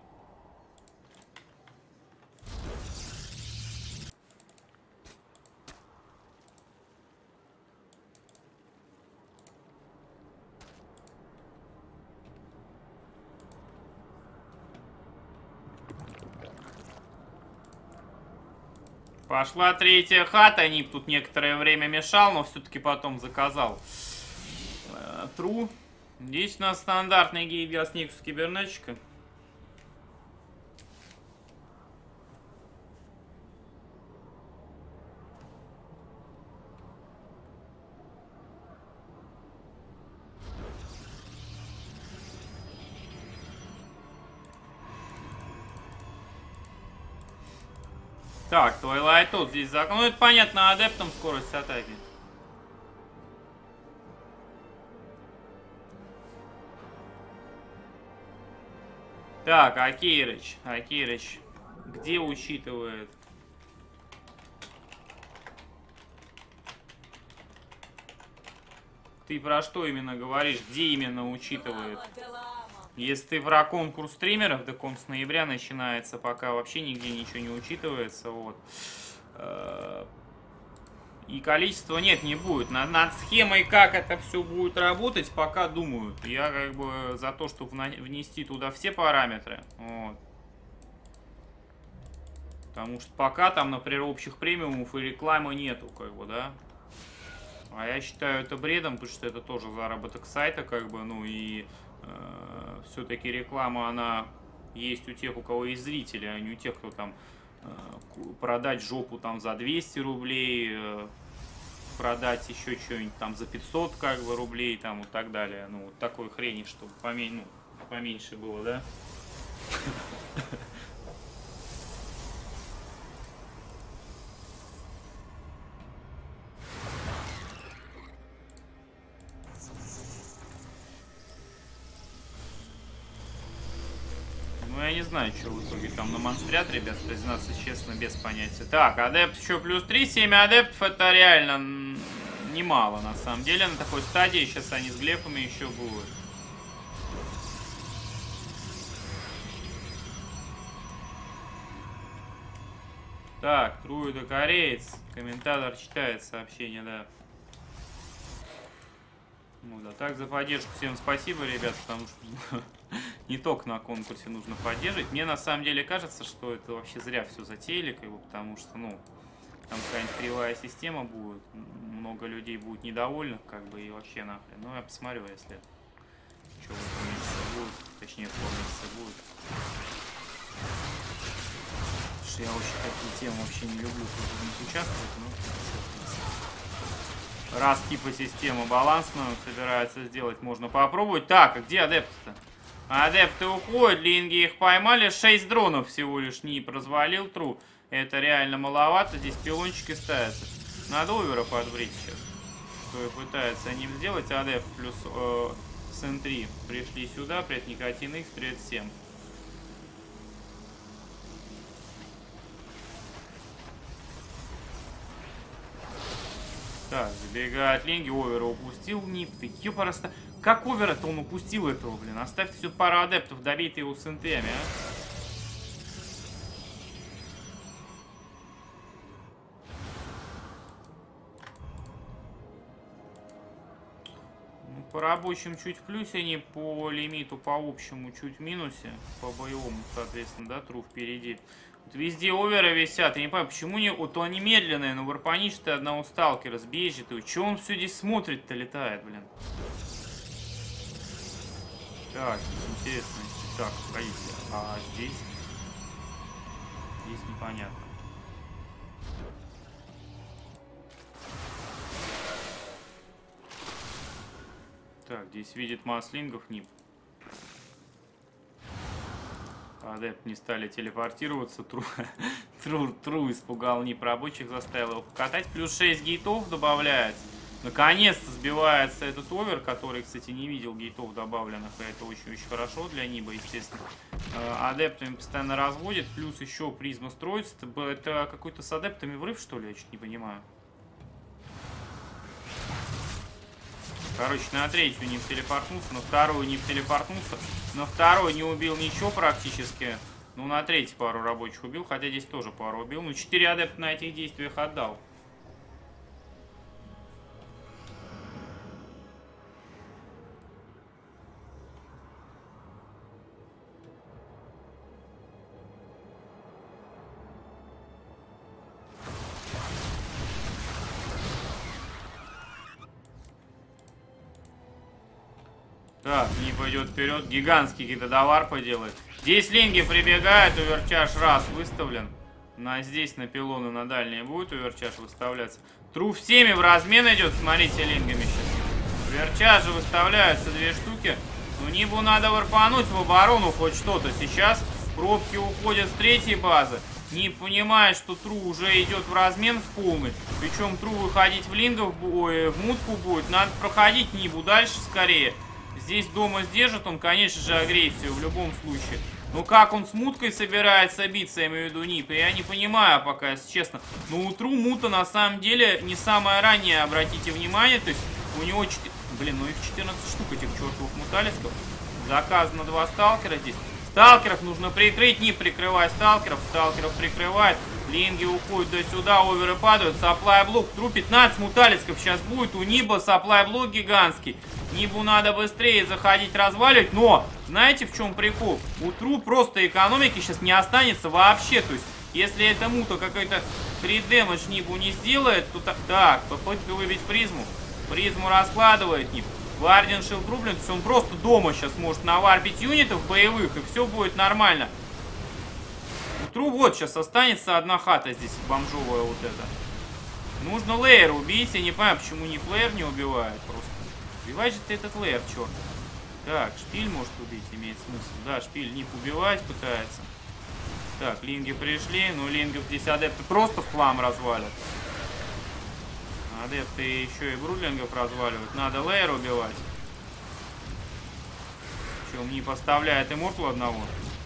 Пошла третья хата, НИП тут некоторое время мешал, но все-таки потом заказал. True. Здесь у нас стандартный гейбиосник с кибернетчика. Так, Твайлайт тут здесь закон. Ну, это понятно, адептом скорость атаки. Так, Акирыч, Акирыч, где учитывает? Ты про что именно говоришь? Где именно учитывает? Если ты про конкурс стримеров, так он с ноября начинается, пока вообще нигде ничего не учитывается, вот. И количества нет, не будет. Над, над схемой, как это все будет работать, пока думают. Я как бы за то, чтобы внести туда все параметры, вот. Потому что пока там, например, общих премиумов и рекламы нету, как бы, да. А я считаю это бредом, потому что это тоже заработок сайта, как бы, ну и... Все-таки реклама, она есть у тех, у кого есть зрители, а не у тех, кто там э, продать жопу там за двести рублей, э, продать еще что-нибудь там за пятьсот как бы рублей там и вот так далее. Ну, вот такой хрени, чтобы поменьше, ну, поменьше было, да? Я не знаю, что в итоге там намонстрят, ребят, признаться честно, без понятия. Так, адепт еще плюс три, семь адептов, это реально немало, на самом деле, на такой стадии. Сейчас они с глефами еще будут. Так, True это кореец. Комментатор читает сообщение, да. Ну да, так за поддержку всем спасибо, ребят, потому что не только на конкурсе нужно поддерживать. Мне на самом деле кажется, что это вообще зря все затеяли, как бы, потому что, ну, там какая-нибудь кривая система будет, много людей будет недовольных, как бы, и вообще нахрен. Ну, я посмотрю, если что в этом месяце будет, точнее, в том месяце будет. Потому что я очень такие темы вообще не люблю, чтобы в них участвовать, но... Раз типа система балансную собирается сделать, можно попробовать. Так, а где адепты-то? Адепты уходят, линги их поймали. шесть дронов всего лишь НИП развалил True. Это реально маловато, здесь пилончики ставятся. Надо овера подбрить сейчас. Что и пытается они сделать. Адепт плюс э, с эн три пришли сюда, пред никотин X, пред семь. Так, забегает линги, овера упустил НИП, ты ёпарасто... Как овера-то он упустил этого, блин? Оставьте всю пару адептов, добейте его с энтами, а? Ну, по рабочим чуть в плюсе, не по лимиту, по общему чуть в минусе. По боевому, соответственно, да, True впереди. Везде оверы висят. Я не понимаю, почему не... Вот он немедленный, но варпанишь ты одного сталкера, сбежишь ты. Че он все здесь смотрит-то, летает, блин? Так, интересно. Так, погодите. А здесь? Здесь непонятно. Так, здесь видит маслингов НИП. Адепт не стали телепортироваться, True, True, True испугал НИП рабочих, заставил его покатать. Плюс шесть гейтов добавляется. Наконец-то сбивается этот овер, который, кстати, не видел гейтов добавленных. И это очень-очень хорошо для НИБа, естественно. Адептами постоянно разводит. Плюс еще призма строится. Это какой-то с адептами врыв, что ли? Я чуть не понимаю. Короче, на третью не телепортнулся, на вторую не телепортнулся, на вторую не убил ничего практически. Ну, на третью пару рабочих убил, хотя здесь тоже пару убил. Ну, четыре адепта на этих действиях отдал. Так, не пойдет вперед. Гигантский гидодовар поделает. Здесь линги прибегают. Уверчаш раз выставлен. На здесь, на пилоны, на дальние будет уверчаш выставляться. True в семи в размен идет. Смотрите, лингами сейчас. Уверчаши выставляются две штуки. Ну, НИБу надо варпануть в оборону хоть что-то. Сейчас пробки уходят с третьей базы. Не понимает, что True уже идет в размен в полный. Причем True выходить в лингов, ой, в мутку будет. Надо проходить НИБу дальше скорее. Здесь дома сдержит он, конечно же, агрессию в любом случае. Но как он с муткой собирается биться, я имею в виду НИП, я не понимаю пока, если честно. Но у True мута на самом деле не самая ранняя, обратите внимание. То есть у него... четыре... Блин, ну их четырнадцать штук, этих чертовых муталисков. Заказано два сталкера здесь. Сталкеров нужно прикрыть, НИП прикрывает сталкеров, сталкеров прикрывает. Линги уходят до сюда, оверы падают. Саплай-блок. True пятнадцать муталисков сейчас будет. У НИБа саплай-блок гигантский. НИБу надо быстрее заходить, разваливать. Но, знаете, в чем прикол? У True просто экономики сейчас не останется вообще. То есть, если это мута какой-то три дэмэдж НИБу не сделает, то так... Так, попытка выбить призму. Призму раскладывает НИБ. Варден шилдрублен. То есть, он просто дома сейчас может наварпить юнитов боевых, и все будет нормально. True, вот сейчас останется одна хата здесь, бомжовая вот эта. Нужно лейер убить, я не понимаю, почему не лейер не убивает просто. Убивай же ты этот лейер, черт. Так, шпиль может убить, имеет смысл. Да, шпиль НИП убивать пытается. Так, линги пришли, но лингов здесь адепты просто в хлам развалят. Адепты еще и брулингов разваливают, надо лейер убивать. Чем не поставляет иммортал одного.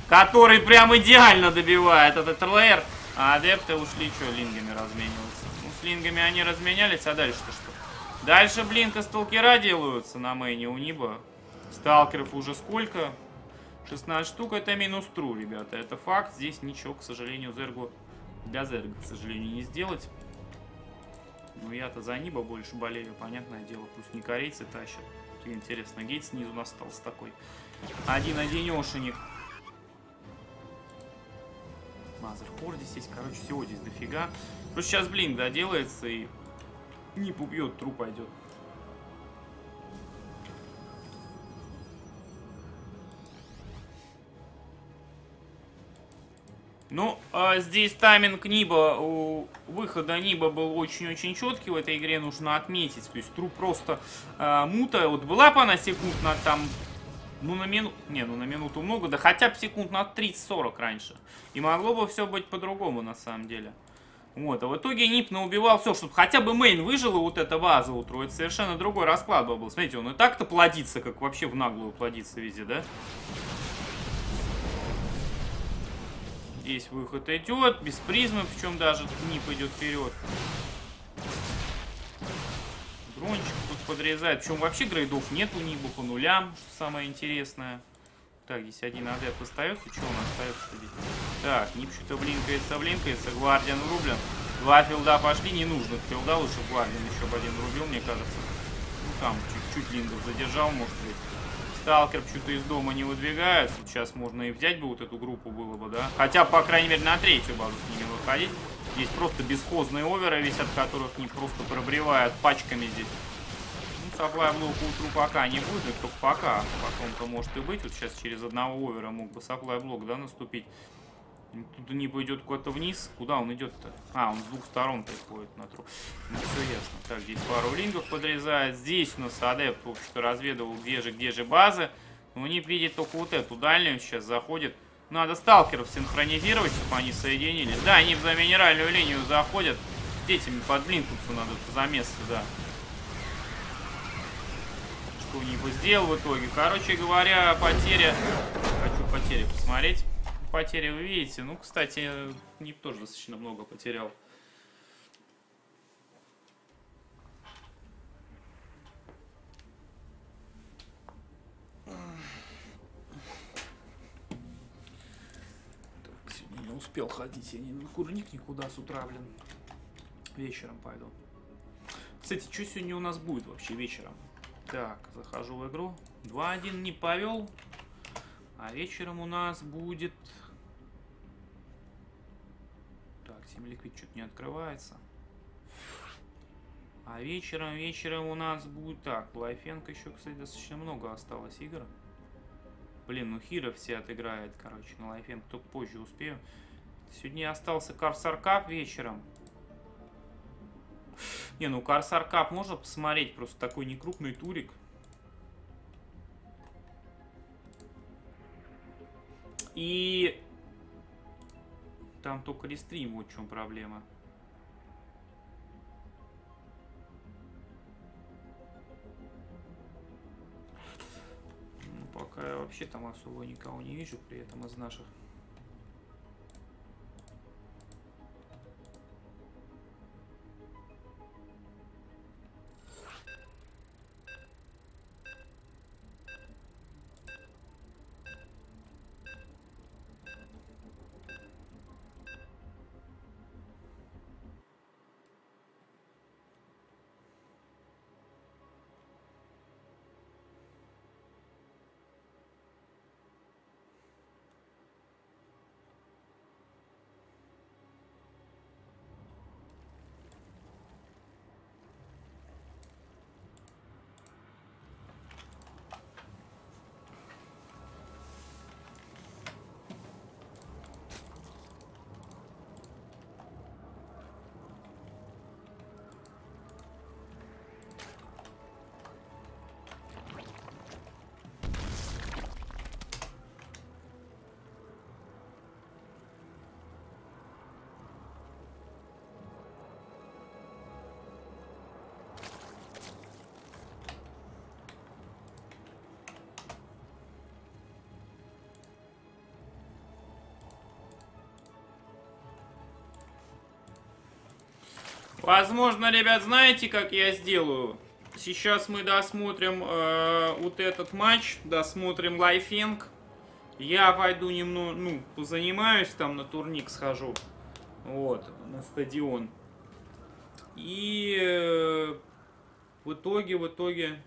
Который прям идеально добивает этот лейер. А адепты ушли, что, лингами размениваются. Ну, с лингами они разменялись, а дальше-то что? Дальше, блин, сталкера делаются на мейне у НИБа. Сталкеров уже сколько? шестнадцать штук, это минус True, ребята. Это факт, здесь ничего, к сожалению, Зергу Для Зерга, к сожалению, не сделать. Но я-то за Ниба больше болею, понятное дело. Пусть не корейцы тащат. Интересно, гейт снизу остался такой. Один-одинешенек. Мазерхор здесь есть. Короче, всего здесь дофига. Плюс сейчас блин доделается и Нип убьет, труп пойдет. Ну, а здесь тайминг Ниба, у выхода Ниба был очень-очень четкий в этой игре, нужно отметить. То есть, True просто а, мута, вот была бы она секунд на там, ну на минуту, не, ну на минуту много, да хотя бы секунд на тридцать-сорок раньше. И могло бы все быть по-другому на самом деле. Вот, а в итоге Нип наубивал все, чтобы хотя бы мейн выжил, и вот эта база у True, это совершенно другой расклад был. Смотрите, он и так-то плодится, как вообще в наглую плодится везде, да? Здесь выход идет, без призмы, причем даже Нип идет вперед. Дрончик тут подрезает. Причем вообще грейдов нет у Ниба по нулям, что самое интересное. Так, здесь один адепт остается. Что он остается здесь? Так, Нип что-то блинкается, блинкается. Гвардиан врублен. Два филда пошли, не нужно филда, лучше Гвардиан еще бы один врубил, мне кажется. Ну там, чуть-чуть лингов задержал, может быть. Сталкер что-то из дома не выдвигается. Сейчас можно и взять бы вот эту группу было бы, да? Хотя, по крайней мере, на третью базу с ними выходить. Здесь просто бесхозные оверы висят, которых не просто пробревают пачками здесь. Ну, саплай блока у True пока не будет, только пока. Потом-то может и быть. Вот сейчас через одного овера мог бы саплай блок, да, наступить. Тут Нип идет куда-то вниз. Куда он идет-то? А, он с двух сторон приходит на True. Ну, все ясно. Так, здесь пару лингов подрезает. Здесь у нас адепт, в общем-то, разведывал, где же, где же базы. Но Нип видит только вот эту дальнюю. Сейчас заходит. Надо сталкеров синхронизировать, чтобы они соединились. Да, Нип за минеральную линию заходят. С этими подблинкнуться надо замес сюда. Что Нип сделал в итоге? Короче говоря, потеря... Хочу потери посмотреть. Потери вы видите. Ну, кстати, Нип тоже достаточно много потерял. Так, сегодня не успел ходить. Я не на курник никуда с утра, блин. Вечером пойду. Кстати, что сегодня у нас будет вообще вечером? Так, захожу в игру. два-один не повел. А вечером у нас будет... Так, Team Liquid что-то не открывается. А вечером, вечером у нас будет... Так, Лайфенко еще, кстати, достаточно много осталось игр. Блин, ну Хира все отыграет, короче, на Лайфенко. Только позже успею. Сегодня остался Корсар Кап вечером. Не, ну Корсар Кап можно посмотреть. Просто такой некрупный турик. И там только рестрим, вот в чем проблема. Ну, пока я вообще там особо никого не вижу, при этом из наших. Возможно, ребят, знаете, как я сделаю? Сейчас мы досмотрим э, вот этот матч, досмотрим лайфинг. Я пойду немного, ну, позанимаюсь там, на турник схожу. вот, на стадион. И в итоге, в итоге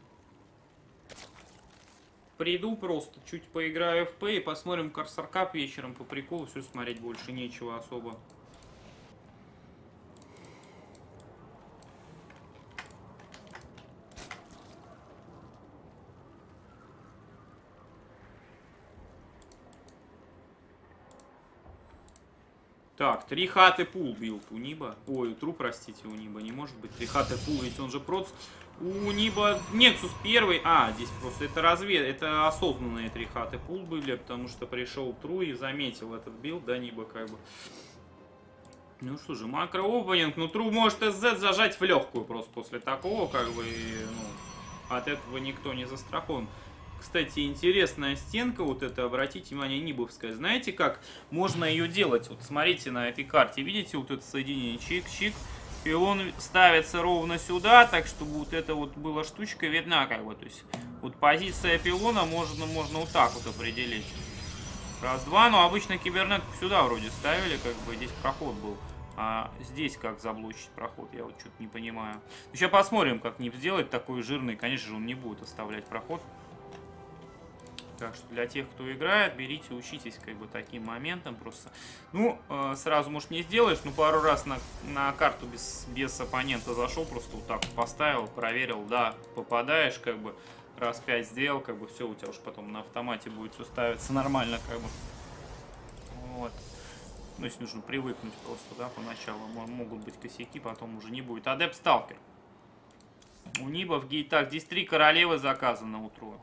приду просто, чуть поиграю в Пэй, посмотрим Корсар Кап вечером по приколу, все смотреть больше нечего особо. Так, три хаты пул билд у Ниба. Ой, у Тру, простите, у Ниба не может быть. Три хаты пул, ведь он же проц. У Ниба Нексус первый. А, здесь просто это развед... Это осознанные три хаты пул были, потому что пришел Тру и заметил этот билд, да, Ниба как бы. Ну что же, макро-опенинг. Ну, Тру может эс зет зажать в легкую просто после такого, как бы, и, ну, от этого никто не застрахован. Кстати, интересная стенка, вот это, обратите внимание, нибовская. Знаете, как можно ее делать? Вот смотрите на этой карте, видите вот это соединение чик-чик. И он ставится ровно сюда, так чтобы вот эта вот была штучка видна как бы. То есть вот позиция пилона можно, можно вот так вот определить. Раз-два, но обычно кибернетку сюда вроде ставили, как бы здесь проход был. А здесь как заблочить проход, я вот что-то не понимаю. Сейчас посмотрим, как НИП сделать такой жирный. Конечно же, он не будет оставлять проход. Так что для тех, кто играет, берите, учитесь как бы таким моментом просто. Ну, э, сразу, может, не сделаешь, но пару раз на, на карту без, без оппонента зашел, просто вот так поставил, проверил, да, попадаешь, как бы, раз пять сделал, как бы, все, у тебя уж потом на автомате будет все ставиться нормально, как бы. Вот. Ну, если нужно привыкнуть просто, да, поначалу. Могут быть косяки, потом уже не будет. Адепт Сталкер. У Ниба в гейтах здесь три королевы заказано у Труа.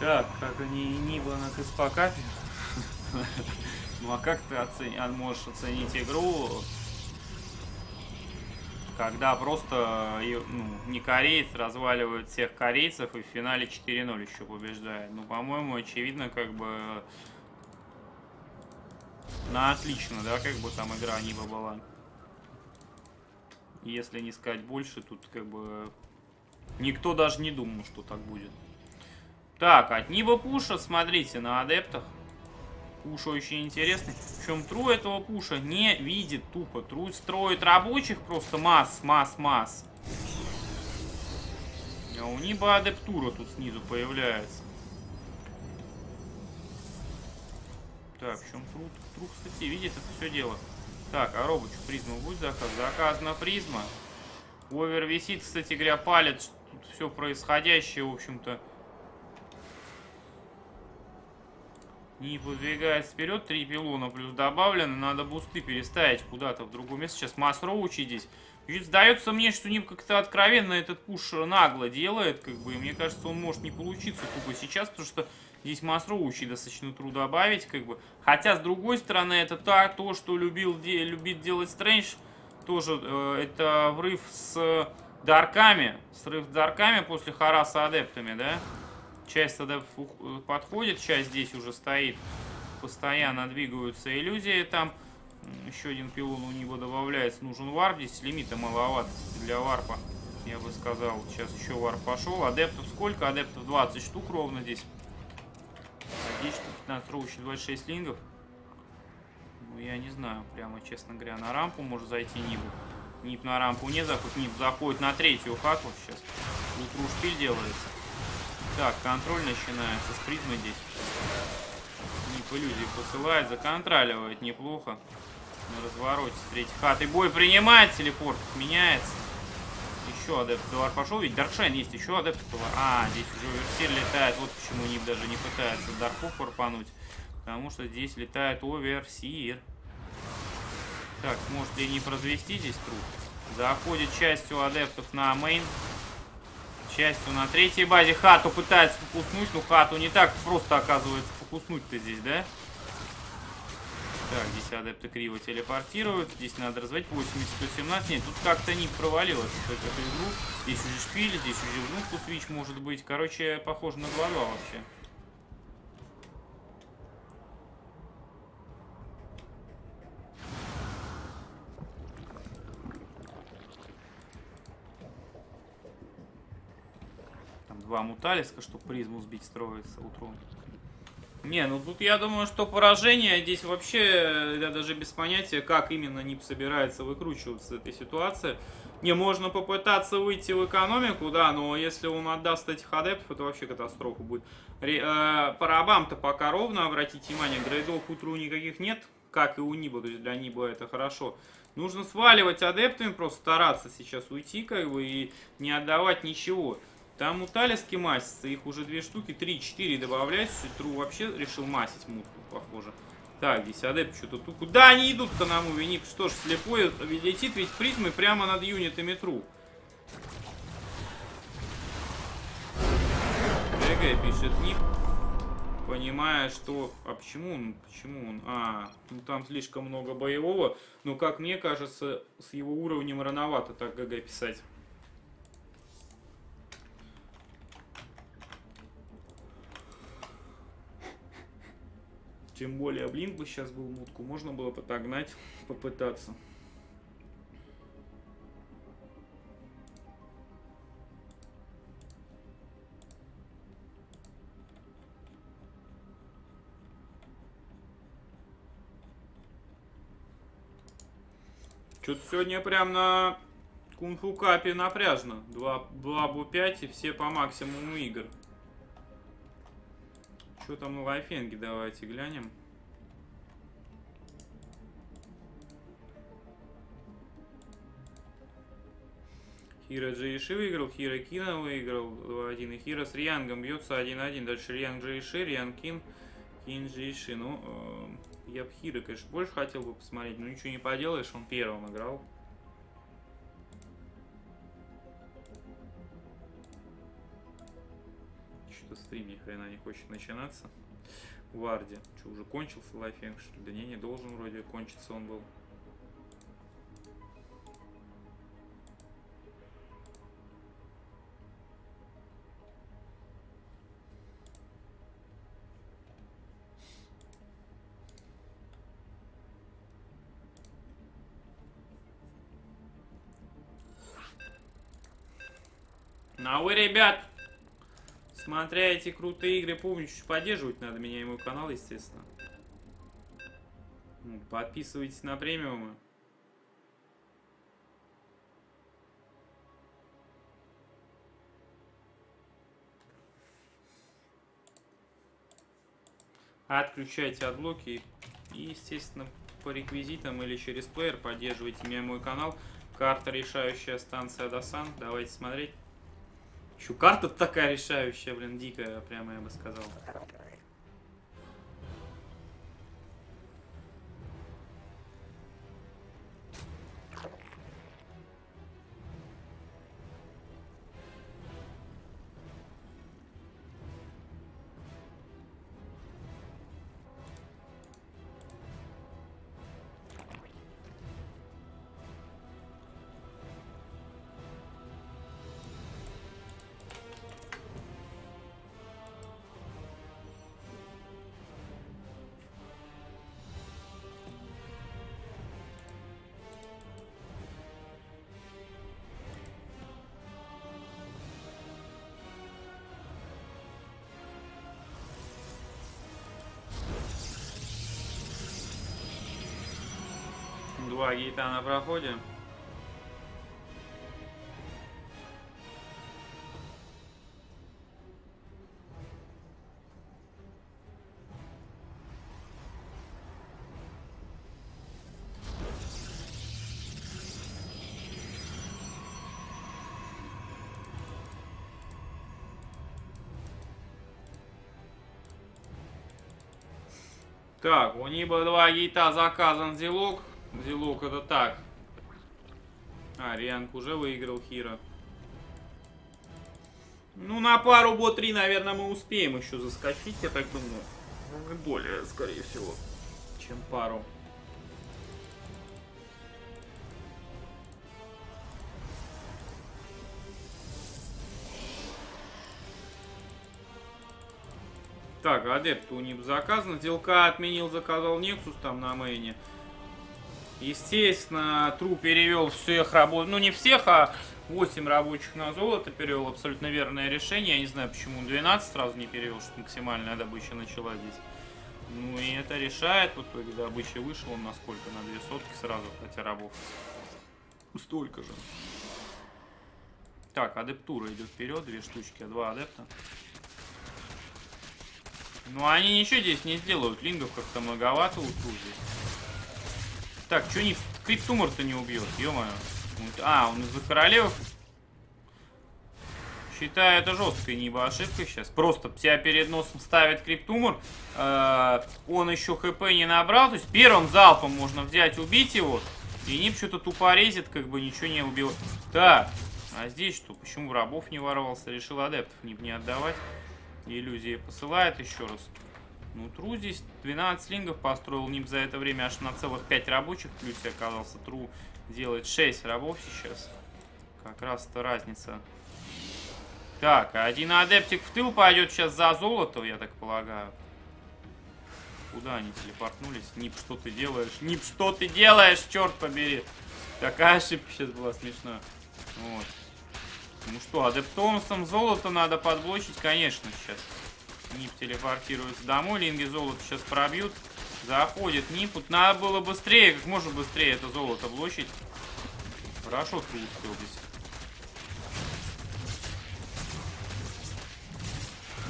Так, как они и Ниба на Каспакапе. Ну а как ты оцени... можешь оценить игру, когда просто ну, не кореец разваливает всех корейцев и в финале четыре ноль еще побеждает? Ну, по-моему, очевидно, как бы на отлично, да, как бы там игра Ниба была. Если не сказать больше, тут как бы никто даже не думал, что так будет. Так, от Ниба пуша, смотрите, на адептах. Пуш очень интересный. Причем Тру этого пуша не видит тупо. Тру строит рабочих просто масс, масс, масс. А у Ниба адептура тут снизу появляется. Так, причем Тру, Тру, кстати, видит это все дело. Так, а робочу призму будет заказ? Заказана призма. Овер висит, кстати говоря, палец. Тут все происходящее, в общем-то. Нип выдвигается вперед, три пилона плюс добавлено, надо бусты переставить куда-то в другое место. Сейчас масроучи здесь. Сдается мне, что Нип как-то откровенно этот пуш нагло делает, как бы, и мне кажется, он может не получиться тупо сейчас, потому что здесь масроучи достаточно трудно добавить, как бы. Хотя, с другой стороны, это так, то, что любил, де, любит делать Стрэндж, тоже э, это врыв с дарками, срыв с дарками после хараса адептами, да? Часть тогда подходит, часть здесь уже стоит. Постоянно двигаются иллюзии там. Еще один пилон у него добавляется. Нужен варп. Здесь лимита маловато для варпа, я бы сказал. Сейчас еще варп пошел. Адептов сколько? Адептов двадцать штук ровно здесь. десять, пятнадцать, ровно двадцать шесть лингов. Ну, я не знаю, прямо, честно говоря, на рампу может зайти Нибу. Нип на рампу не заходит. Нип заходит на третью хату сейчас. Утру шпиль делается. Так, контроль начинается с призмы здесь. Нип в иллюзии посылает, законтраливает неплохо. На развороте с третьей хаты. Бой принимает, телепорт меняется. Еще адепт товар пошел. Ведь Даркшайн есть, еще адепт товар. А, здесь уже оверсир летает. Вот почему НИП даже не пытается Дарков порпануть. Потому что здесь летает оверсир. Так, может ли НИП развести здесь труп? Заходит частью адептов на мейн. Частью на третьей базе. Хату пытается фокуснуть, но хату не так просто оказывается фокуснуть-то здесь, да? Так, здесь адепты криво телепортируют. Здесь надо разводить. восемьдесят сто семнадцать. Нет, тут как-то не провалилось. Только эту игру. Здесь уже шпили, здесь уже внуку свич может быть. Короче, похоже на глаза вообще. Там два муталиска, чтобы призму сбить, строится утром. Не, ну тут я думаю, что поражение здесь вообще, я даже без понятия, как именно НИП собирается выкручиваться из этой ситуации. Не, можно попытаться выйти в экономику, да, но если он отдаст этих адептов, это вообще катастрофа будет. Ре, э, по рабам-то пока ровно, обратите внимание, грейдов у True никаких нет, как и у НИБа, то есть для НИБа это хорошо. Нужно сваливать адептами, просто стараться сейчас уйти, как бы, и не отдавать ничего. Там муталиски масятся, их уже две штуки, три-четыре добавляются. True вообще решил масить мутку, похоже. Так, здесь адепт что-то тут. Куда они идут-то на муве, НИП? Что ж, слепой летит ведь призмы прямо над юнитами True. ГГ пишет НИП. Понимая, что... А почему он? Почему он? А, ну там слишком много боевого. Но, как мне кажется, с его уровнем рановато так ГГ писать. Тем более, блин, бы сейчас был мутку. Можно было подогнать, попытаться. Что-то сегодня прям на Kung Fu Cup напряжно. два бу пять и все по максимуму игр. Что там на лайфенге, давайте глянем. Хира Джейши выиграл, Хира Кина выиграл два один. И Хира с Риангом бьется один один. Дальше Рианг Джейши, Рианг Кин, Кин Джейши. Ну, э, я бы Хира, конечно, больше хотел бы посмотреть, но ничего не поделаешь, он первым играл. Стрим ни хрена не хочет начинаться. Варди. Что, уже кончился лайфинг, что ли? Да не, не должен вроде кончиться он был. На вы, ребят! Смотря эти крутые игры, помните, поддерживать надо меня и мой канал, естественно. Подписывайтесь на премиумы. Отключайте отблоки и, естественно, по реквизитам или через плеер поддерживайте меня и мой канал. Карта «Решающая станция Досан». Давайте смотреть. Чё, карта такая решающая, блин, дикая, прямо я бы сказал. Два гейта на проходе. Так, у Ниба два гейта заказан зилок. Зилок это так. А, Рианг уже выиграл Хира. Ну, на пару бо три, наверное, мы успеем еще заскочить, я так думаю. Более, скорее всего, чем пару. Так, адепт у НИП заказан. Делка отменил, заказал Нексус там на мейне. Естественно, True перевел всех работ... Ну, не всех, а восемь рабочих на золото перевел. Абсолютно верное решение. Я не знаю, почему двенадцать сразу не перевел, что максимальная добыча начала здесь. Ну, и это решает. В итоге добыча вышла он на сколько? На две сотки сразу, хотя рабов столько же. Так, адептура идет вперед. Две штучки, два адепта. Ну, они ничего здесь не сделают. Лингов как-то многовато у True здесь. Так, что не... Криптумор-то не убьет, ё-моё. А, он из-за королевы. Считаю, это жесткая Ниба ошибка сейчас. Просто тебя перед носом ставит криптумор. Э-э- он еще хп не набрал. То есть первым залпом можно взять, убить его. И Нип что-то тупо резит, как бы ничего не убил. Так, а здесь что? Почему рабов не ворвался? Решил адептов Нип не отдавать. Иллюзии посылает еще раз. Ну, True здесь двенадцать лингов построил Нип за это время аж на целых пять рабочих. Плюс оказался True делает шесть рабов сейчас. Как раз-то разница. Так, один адептик в тыл пойдет сейчас за золото, я так полагаю. Куда они телепортнулись? Нип, что ты делаешь? Нип, что ты делаешь? Черт побери. Такая ошибка сейчас была смешная. Вот. Ну что, адептомсом золото надо подблочить, конечно, сейчас. Нип телепортируется домой, линги золото сейчас пробьют. Заходит Нип, тут надо было быстрее, как можно быстрее это золото блочить. Хорошо ты успел здесь.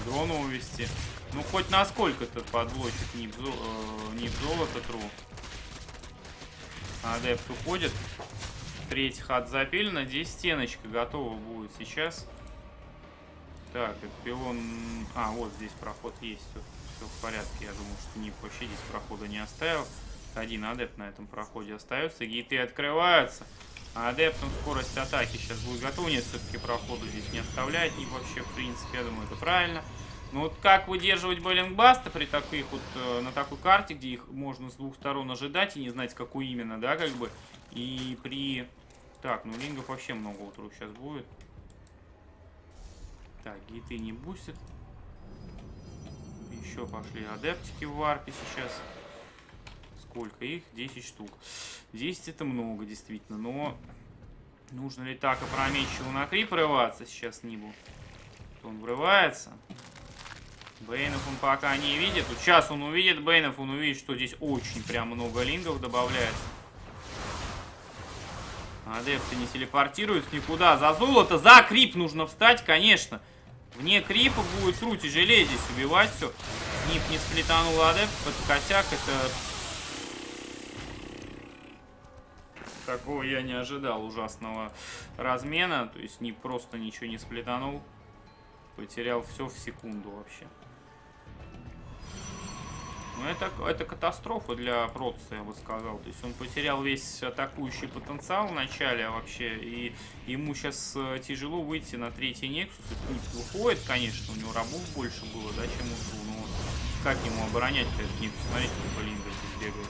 Дрона увести. Ну хоть насколько-то подблочит Нип, зо... э, Нип золото Тру. Адепт уходит. Третий хат запилена. Здесь стеночка готова будет сейчас. Так, этот пилон... А, вот здесь проход есть. Все, все в порядке. Я думал, что Нип вообще здесь прохода не оставил. Один адепт на этом проходе остается. Гейты открываются. Адептом скорость атаки сейчас будет готова. Нет, все-таки проходу здесь не оставляет. Нип вообще, в принципе, я думаю, это правильно. Но вот как выдерживать Беллингбаста при таких вот... На такой карте, где их можно с двух сторон ожидать и не знать, какую именно, да, как бы. И при... Так, ну лингов вообще много у True сейчас будет. Так, гейты не бустят. Еще пошли адептики в варпе сейчас. Сколько их? десять штук. десять это много, действительно. Но нужно ли так опрометчиво на крип врываться сейчас Нибу? Он врывается. Бейнов он пока не видит. Вот сейчас он увидит Бейнов, он увидит, что здесь очень прям много лингов добавляется. Адепты не телепортируются никуда. За золото, за крип нужно встать, конечно. Вне крипа будет True тяжелее здесь убивать все. Нип не сплетанул адепт. Это косяк, это... Такого я не ожидал ужасного размена. То есть Нип просто ничего не сплетанул. Потерял все в секунду вообще. Ну, это, это катастрофа для Протца, я бы сказал. То есть он потерял весь атакующий потенциал в начале вообще. И ему сейчас тяжело выйти на третий Нексус. И путь выходит, конечно. У него рабов больше было, да, чем у True. Но как ему оборонять-то этот Нексус? Смотрите, как Линга здесь бегает.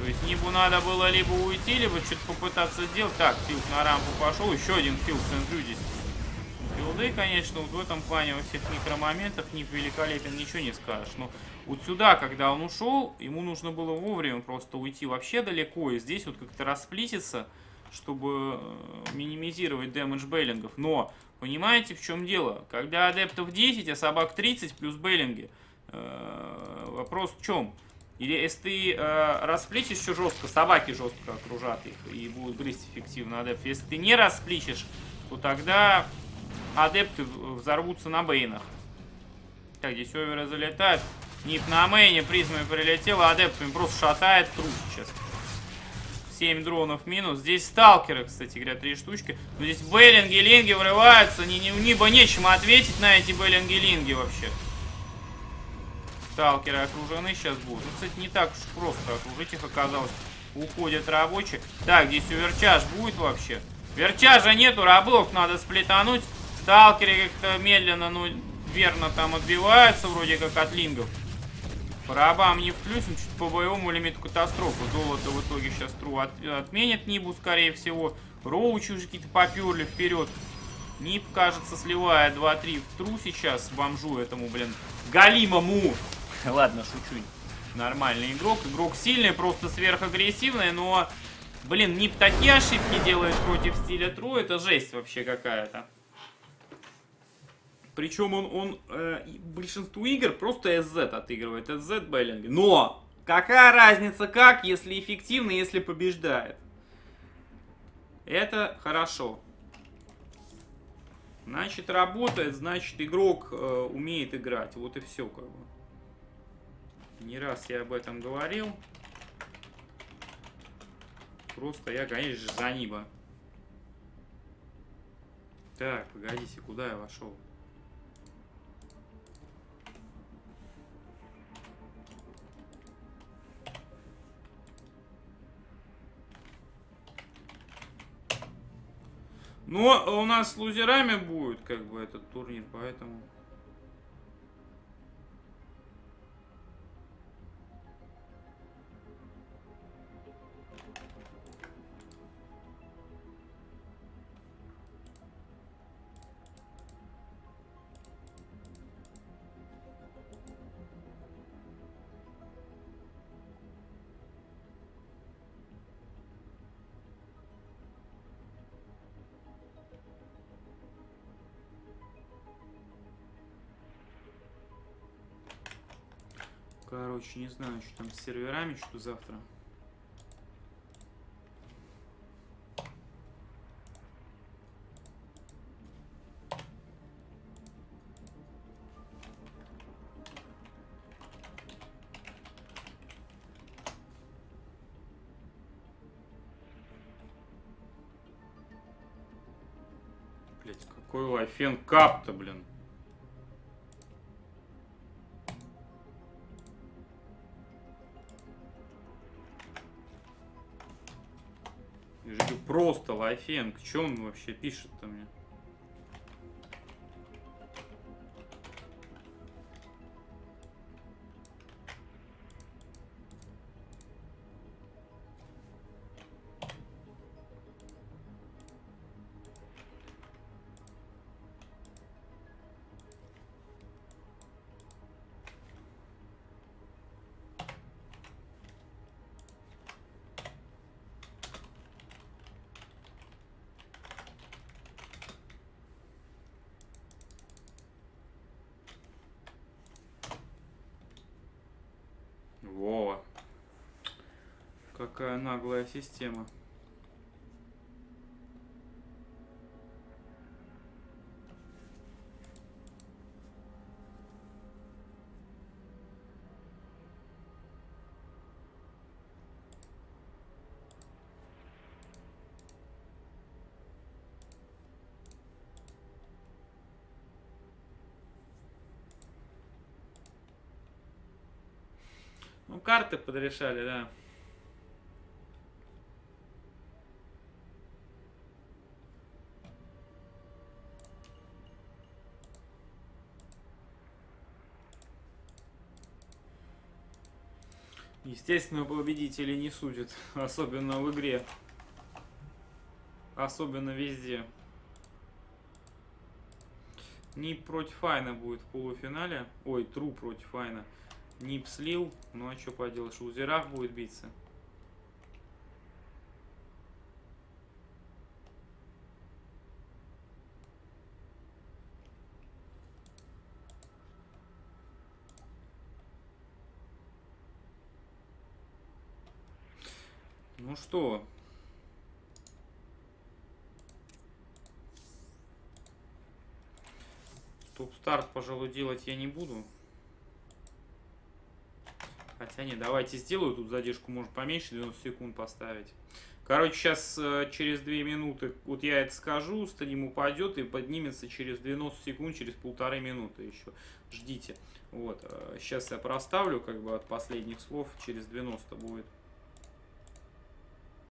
То есть Нибу надо было либо уйти, либо что-то попытаться сделать. Так, Филд на рампу пошел. Еще один Филд сенджу здесь. Филды, конечно, вот в этом плане во всех микромоментах Нип великолепен, ничего не скажешь. Но вот сюда, когда он ушел, ему нужно было вовремя просто уйти вообще далеко. И здесь вот как-то расплититься, чтобы минимизировать дэмэдж бейлингов. Но, понимаете, в чем дело? Когда адептов десять, а собак тридцать плюс бейлинги, э-э, вопрос в чем? Или если ты э, расплечишь еще жестко, собаки жестко окружат их и будут грызть эффективно адепт. Если ты не расплечишь, то тогда адепты взорвутся на бейнах. Так, здесь оверы залетают. Нип на мейне призмой прилетела, адепт им просто шатает True сейчас. семь дронов минус. Здесь сталкеры, кстати говоря, три штучки. Но здесь бейлинги, линги врываются. Ни, ни, Нибо нечем ответить на эти бейлинги, линги вообще. сталкеры окружены сейчас будут. Ну, кстати, не так уж просто окружить их оказалось. Уходят рабочие. Так, здесь уверчаж будет вообще. Верчажа нету, рабов надо сплетануть. Сталкеры как-то медленно, ну, верно там отбиваются, вроде как от лингов. По рабам не вплюсим, чуть по боевому лимиту катастрофу. Золото в итоге сейчас Тру от, отменит Нибу, скорее всего. Роучи уже какие-то поперли вперед. Нип, кажется, сливает два-три в Тру сейчас, бомжу этому, блин, галимому. Ладно, шучу. Нормальный игрок. Игрок сильный, просто сверхагрессивный, но... Блин, Нип такие ошибки делает против стиля Тру, это жесть вообще какая-то. Причем он, он э, большинству игр просто эс зет отыгрывает, эс зет бейлинги. Но какая разница как, если эффективно, если побеждает. Это хорошо. Значит, работает, значит, игрок э, умеет играть. Вот и все, как бы. Не раз я об этом говорил. Просто я, конечно, за Ниба. Так, погодите, куда я вошел? Но у нас с лузерами будет, как бы, этот турнир, поэтому... Короче, не знаю, что там с серверами, что завтра. Блять, какой Life энд Cup-то, блин. Просто лайфенг. Чё он вообще пишет-то мне? Какая наглая система. Ну, карты подрешали, да. Естественно, победители не судят, особенно в игре, особенно везде. НИП против Айна будет в полуфинале, ой, Тру против Айна. НИП слил, ну а что поделаешь, лузерах будет биться. Ну что? Стоп-старт, пожалуй, делать я не буду. Хотя не, давайте сделаю. Тут задержку можно поменьше, девяносто секунд поставить. Короче, сейчас через две минуты, вот я это скажу, стрим упадет и поднимется через девяносто секунд, через полторы минуты еще. Ждите. Вот. Сейчас я проставлю, как бы от последних слов, через девяносто будет.